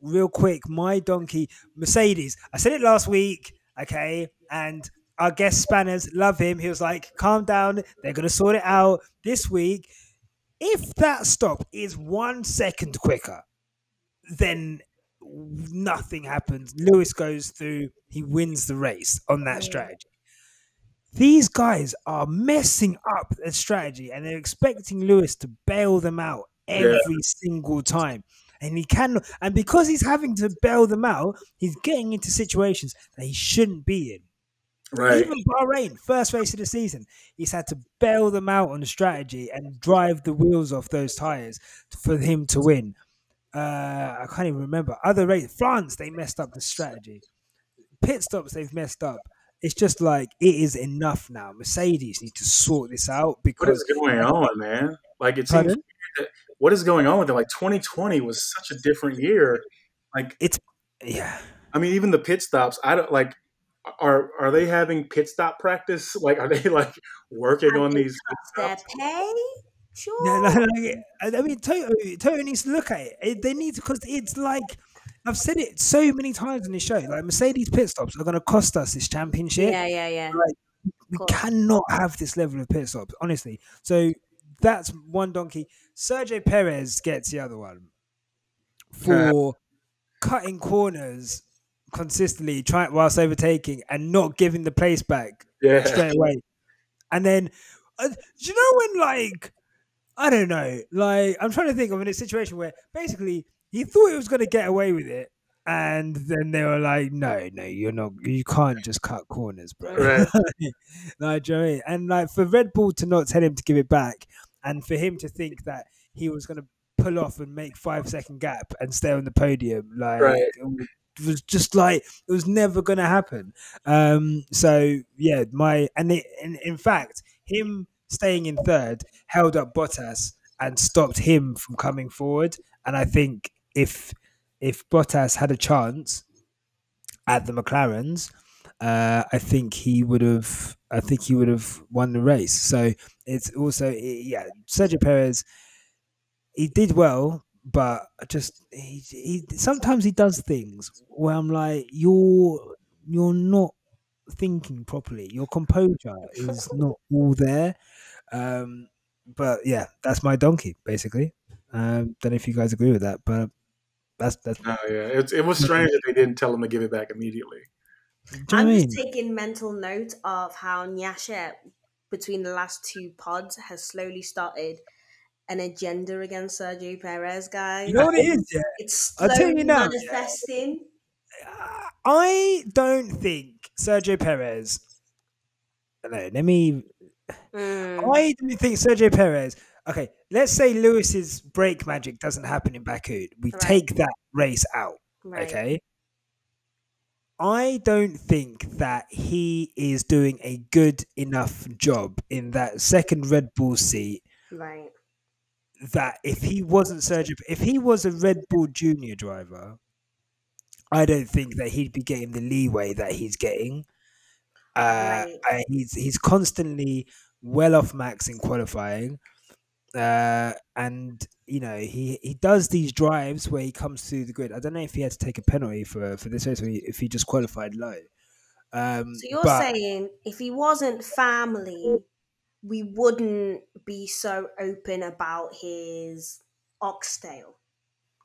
real quick, my donkey, Mercedes. I said it last week, okay? And our guest Spanners love him. He was like, calm down. They're going to sort it out this week. If that stop is one second quicker, then nothing happens. Lewis goes through. He wins the race on that strategy. These guys are messing up the strategy and they're expecting Lewis to bail them out every yeah. single time. And he cannot. And because he's having to bail them out, he's getting into situations that he shouldn't be in. Right. Even Bahrain, first race of the season, he's had to bail them out on the strategy and drive the wheels off those tires for him to win. Uh, I can't even remember. Other race, France, they messed up the strategy. Pit stops, they've messed up. It's just like, it is enough now. Mercedes need to sort this out because... What is going on, man? Like, it seems... What is going on with it? Like, twenty twenty was such a different year. Like, it's... Yeah. I mean, even the pit stops, I don't... Like, are are they having pit stop practice? Like, are they, like, working I on these... Their pay? Sure. No, no, no, I mean, Toto, Toto needs to look at it. They need to... Because it's like... I've said it so many times in this show. Like, Mercedes pit stops are going to cost us this championship. Yeah, yeah, yeah. Like, we cannot have this level of pit stops, honestly. So that's one donkey. Sergio Perez gets the other one for yeah. cutting corners consistently, trying whilst overtaking and not giving the place back yeah. straight away. And then, uh, do you know when, like, I don't know, like, I'm trying to think of in a situation where basically. He thought he was going to get away with it, and then they were like, "No, no, you're not. You can't just cut corners, bro." Right. Like, do you know what I mean? And like for Red Bull to not tell him to give it back, and for him to think that he was going to pull off and make five second gap and stay on the podium, like right. it was just like it was never going to happen. Um, so yeah, my and, it, and in fact, him staying in third held up Bottas and stopped him from coming forward, and I think. If if Bottas had a chance at the McLarens, uh, I think he would have. I think he would have won the race. So it's also yeah, Sergio Perez. He did well, but just he, he sometimes he does things where I'm like, you're you're not thinking properly. Your composure is not all there. Um, but yeah, that's my donkey basically. Um, don't know if you guys agree with that, but that's that's. Oh yeah, it, it was strange that they didn't tell him to give it back immediately. I'm mean? just taking mental note of how Nyasha, between the last two pods, has slowly started an agenda against Sergio Perez, guys. You know what it is? Yeah? It's slowly I'll tell you now, manifesting. Yeah. I don't think Sergio Perez. No, let me. Mm. I don't think Sergio Perez. Okay, let's say Lewis's brake magic doesn't happen in Baku. We right. take that race out. Right. Okay. I don't think that he is doing a good enough job in that second Red Bull seat. Right. That if he wasn't Sergio, if he was a Red Bull Junior driver, I don't think that he'd be getting the leeway that he's getting. Uh, right. He's he's constantly well off Max in qualifying, uh, and you know he he does these drives where he comes through the grid. I don't know if he had to take a penalty for for this race or if he just qualified low. Um, so you're but, saying if he wasn't family, we wouldn't be so open about his oxtail.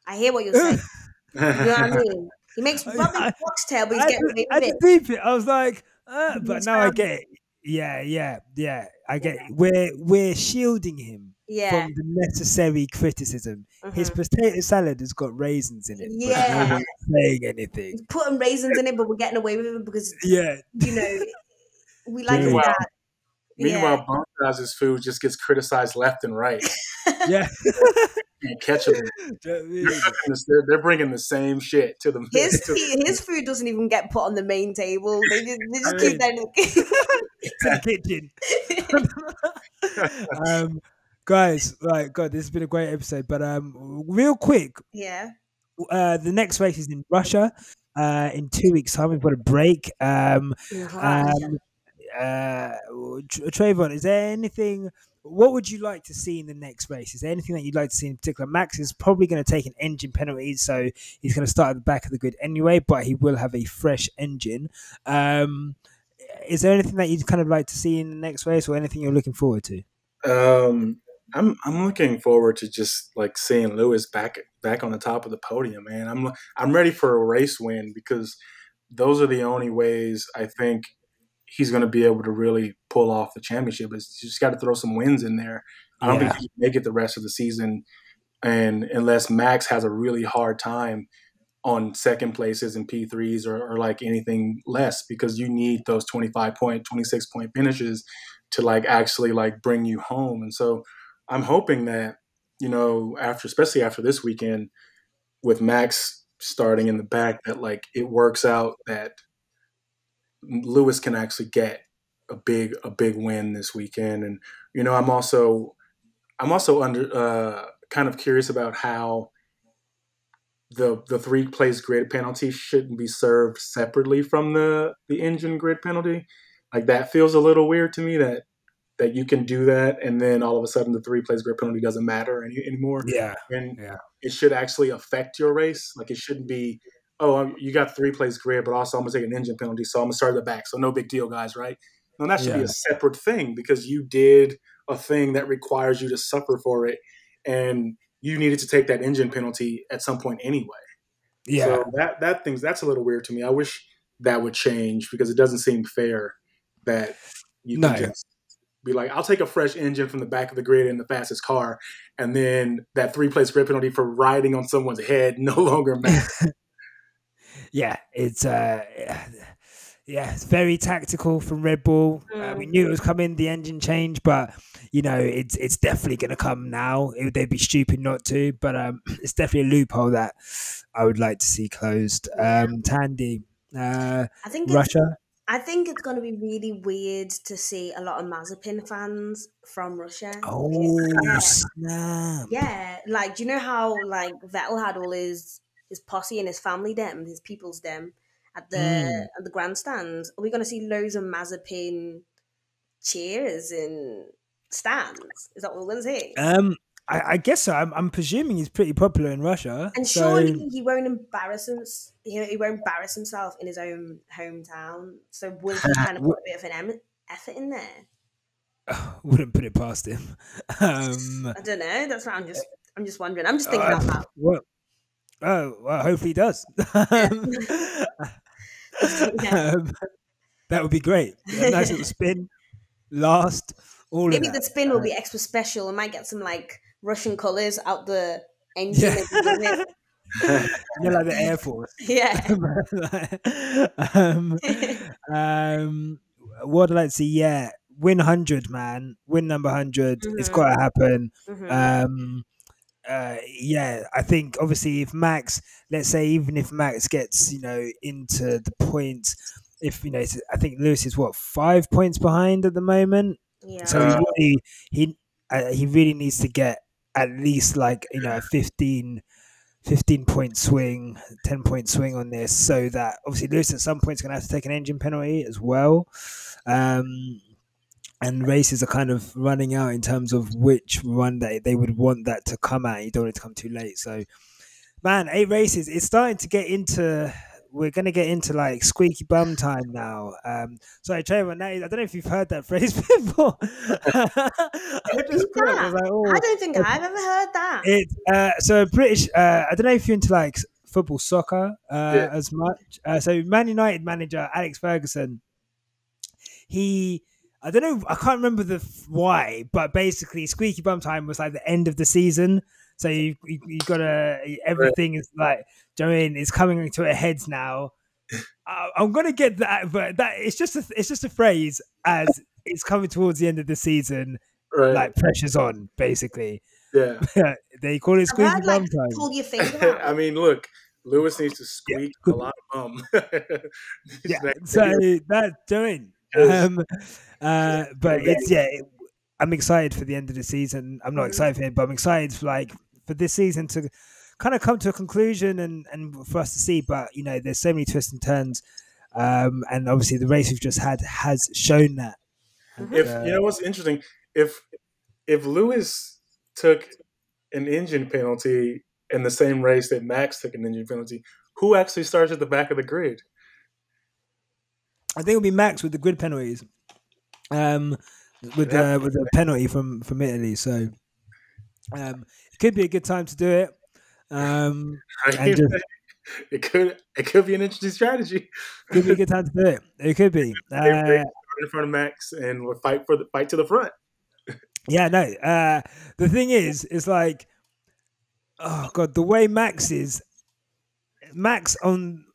I hear what you're saying. You know what I mean? He makes rubbish oxtail, but he's I, getting away with it. I deep it. I was like, uh, but now I get it. Yeah, yeah, yeah. I get yeah. it. We're we're shielding him yeah. from the necessary criticism. Uh-huh. His potato salad has got raisins in it. Yeah, but no one's saying anything. He's putting raisins in it, but we're getting away with it because yeah, you know, we like yeah. that. Meanwhile, yeah. Bonzai's food just gets criticized left and right. Yeah. And ketchup. They're bringing the same shit to them. His, his food doesn't even get put on the main table. They just, they just keep their kitchen. um, guys, like, God, this has been a great episode. But um, real quick. Yeah. Uh, the next race is in Russia. Uh, in two weeks' time, we've got a break. Um, right. um Uh, Trayvon, is there anything? What would you like to see in the next race? Is there anything that you'd like to see in particular? Max is probably going to take an engine penalty, so he's going to start at the back of the grid anyway. But he will have a fresh engine. Um, is there anything that you'd kind of like to see in the next race, or anything you're looking forward to? Um, I'm I'm looking forward to just like seeing Lewis back back on the top of the podium, man. I'm I'm ready for a race win because those are the only ways I think he's going to be able to really pull off the championship. It's just got to throw some wins in there. I don't yeah. think he can make it the rest of the season, and unless Max has a really hard time on second places and P threes or, or like anything less, because you need those twenty-five point, twenty-six point finishes to like actually like bring you home. And so I'm hoping that, you know, after, especially after this weekend with Max starting in the back, that like it works out that Lewis can actually get a big a big win this weekend. And you know, I'm also I'm also under uh, kind of curious about how the the three place grid penalty shouldn't be served separately from the the engine grid penalty. Like that feels a little weird to me that that you can do that and then all of a sudden the three place grid penalty doesn't matter any, anymore. Yeah, and yeah. it should actually affect your race. Like it shouldn't be, oh, you got three place grid, but also I'm going to take an engine penalty, so I'm going to start at the back. So no big deal, guys, right? No, that should yeah. be a separate thing because you did a thing that requires you to suffer for it, and you needed to take that engine penalty at some point anyway. Yeah. So that, that thing's, that's a little weird to me. I wish that would change because it doesn't seem fair that you can no. just be like, I'll take a fresh engine from the back of the grid in the fastest car, and then that three-place grid penalty for riding on someone's head no longer matters. Yeah, it's uh, yeah, it's very tactical from Red Bull. Uh, we knew it was coming, the engine change, but you know, it's it's definitely going to come now. It, they'd be stupid not to, but um, it's definitely a loophole that I would like to see closed. Um, Tandy, uh, I think Russia. I think it's going to be really weird to see a lot of Mazepin fans from Russia. Oh, yeah. snap! Yeah, like do you know how like Vettel had all his. his posse and his family dem, his people's dem, at the mm. at the grandstands. Are we going to see loads of Mazepin cheers in stands? Is that what we're going to see? Um, I, I guess so. I'm, I'm presuming he's pretty popular in Russia. And so... surely he won't embarrass him, he won't embarrass himself in his own hometown. So would he kind of put a bit of an effort in there? Oh, wouldn't put it past him. Um, I don't know. That's what I'm just. I'm just wondering. I'm just thinking uh, about that. Well, oh, well, hopefully he does. um, um, that would be great. A nice little spin. Last. All Maybe of the spin will be extra special. I might get some like Russian colours out the engine. Yeah. You're like the Air Force. Yeah. um, um, what did I see? Yeah. Win one hundred, man. Win number one hundred. Mm-hmm. It's got to happen. Mm-hmm. Um, uh, yeah, I think obviously if Max, let's say even if Max gets, you know, into the points, if, you know, it's, I think Lewis is what, five points behind at the moment? Yeah. So uh, he he, uh, he really needs to get at least like, you know, a fifteen, fifteen point swing, ten point swing on this, so that obviously Lewis at some point is going to have to take an engine penalty as well. Um, And races are kind of running out in terms of which run they, they would want that to come at. You don't want it to come too late. So, man, eight races. It's starting to get into... We're going to get into, like, squeaky bum time now. Um, sorry, Trevor, now, I don't know if you've heard that phrase before. I, just that? I, like, oh. I don't think I've ever heard that. It, uh, so, British... Uh, I don't know if you're into, like, football, soccer uh, yeah. as much. Uh, so, Man United manager Alex Ferguson, he... I don't know. I can't remember the why, but basically, squeaky bum time was like the end of the season. So you you, you gotta everything is like, do you know what I mean? It's coming to a head now. I, I'm gonna get that, but that it's just a, it's just a phrase as it's coming towards the end of the season. Right. Like pressure's on, basically. Yeah, they call it squeaky I've heard, bum like, time. Pull your finger out. I mean, look. Lewis needs to squeak yeah. a lot of bum. yeah, so that's doing. Um, uh, but it's yeah, it, I'm excited for the end of the season. I'm not excited for it, but I'm excited for, like for this season to kind of come to a conclusion and and for us to see. But you know, there's so many twists and turns, um, and obviously the race we've just had has shown that. And, if uh, you know what's interesting, if if Lewis took an engine penalty in the same race that Max took an engine penalty, who actually starts at the back of the grid? I think it'll be Max with the grid penalties, um, with uh, with a penalty from from Italy. So um, it could be a good time to do it. Um, and just, it could it could be an interesting strategy. Could be a good time to do it. It could be uh, in front of Max and we'll fight for the fight to the front. Yeah, no. Uh, the thing is, it's like, oh god, the way Max is, Max on.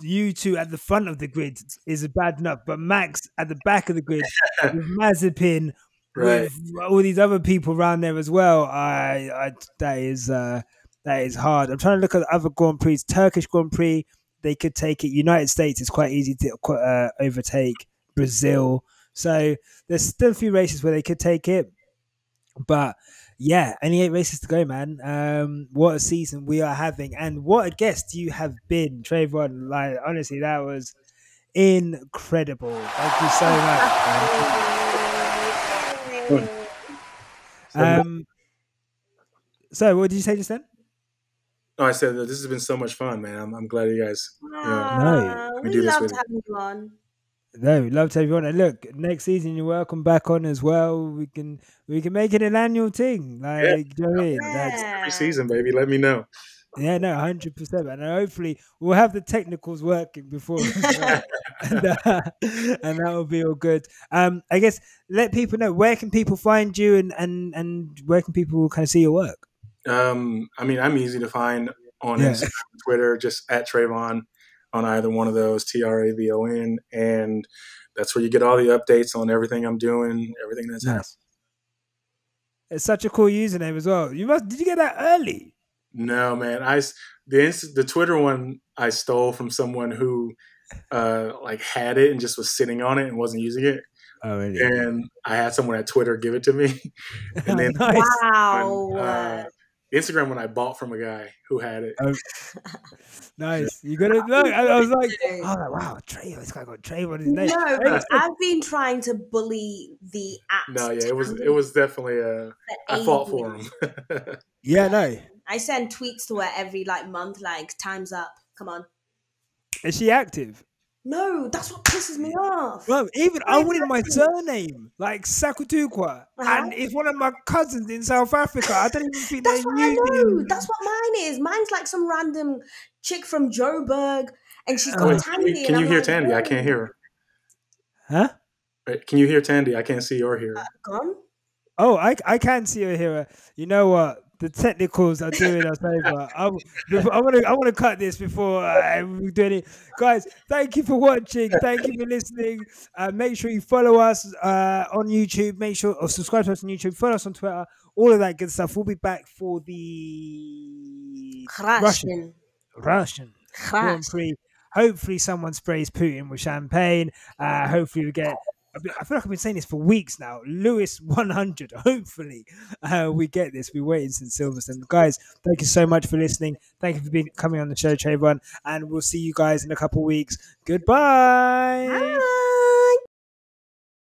You two at the front of the grid is bad enough, but Max at the back of the grid with Mazepin, right. with all these other people around there as well. I, I that is uh, that is hard. I'm trying to look at other Grand Prix. Turkish Grand Prix, they could take it. United States is quite easy to uh, overtake. Brazil, so there's still a few races where they could take it, but yeah, only eight races to go, man. Um, what a season we are having, and what a guest you have been, Trayvon. Like, honestly, that was incredible. Thank you so much. um, so, what did you say just then? Oh, I said this has been so much fun, man. I'm, I'm glad you guys. You know, no, we do loved this having you on. No, love to have you on. And look, next season you're welcome back on as well. We can we can make it an annual thing. Like, yeah. do you know what I mean? That's every season, baby. Let me know. Yeah, no, hundred percent. And hopefully we'll have the technicals working before, and, uh, and that will be all good. Um, I guess let people know, where can people find you, and and and where can people kind of see your work? Um, I mean, I'm easy to find on yeah. Instagram, Twitter, just at Trayvon. On either one of those, T R A V O N, and that's where you get all the updates on everything I'm doing, everything that's happening. Nice. It's such a cool username as well. You must did you get that early? No, man. I the the Twitter one I stole from someone who uh, like had it and just was sitting on it and wasn't using it. Oh, really? And I had someone at Twitter give it to me, and then wow. And, uh, The Instagram one I bought from a guy who had it. Oh. Nice. You got to look. I, I was like, oh, wow, Trevor. It's got Trevor on his name. No, hey, I've been trying to bully the app. No, yeah, it was it was definitely a, I fought for him. Yeah, no. I send tweets to her every like month, like, time's up. Come on. Is she active? No, that's what pisses me off. Well, even I wanted my surname, like Sakutukwa, uh-huh. and it's one of my cousins in South Africa. I don't even think that's they what knew. I know. That's what mine is. Mine's like some random chick from Joburg, and she's got uh, Tandy. Can you hear like, Tandy? I can't hear her. Huh? Wait, can you hear Tandy? I can't see or hear her. Uh, gone? Oh, I I can see or hear her. You know what? The technicals are doing us over. I want to I want to cut this before uh, we do any. Guys, thank you for watching. Thank you for listening. Uh, make sure you follow us uh, on YouTube. Make sure or subscribe to us on YouTube. Follow us on Twitter. All of that good stuff. We'll be back for the Russian Russian Grand Prix. Hopefully, someone sprays Putin with champagne. Uh, hopefully, we get. I feel like I've been saying this for weeks now. Lewis one hundred. Hopefully uh, we get this. We're waiting since Silverstone. Guys, thank you so much for listening. Thank you for being, coming on the show, Trayvon. And we'll see you guys in a couple of weeks. Goodbye. Bye.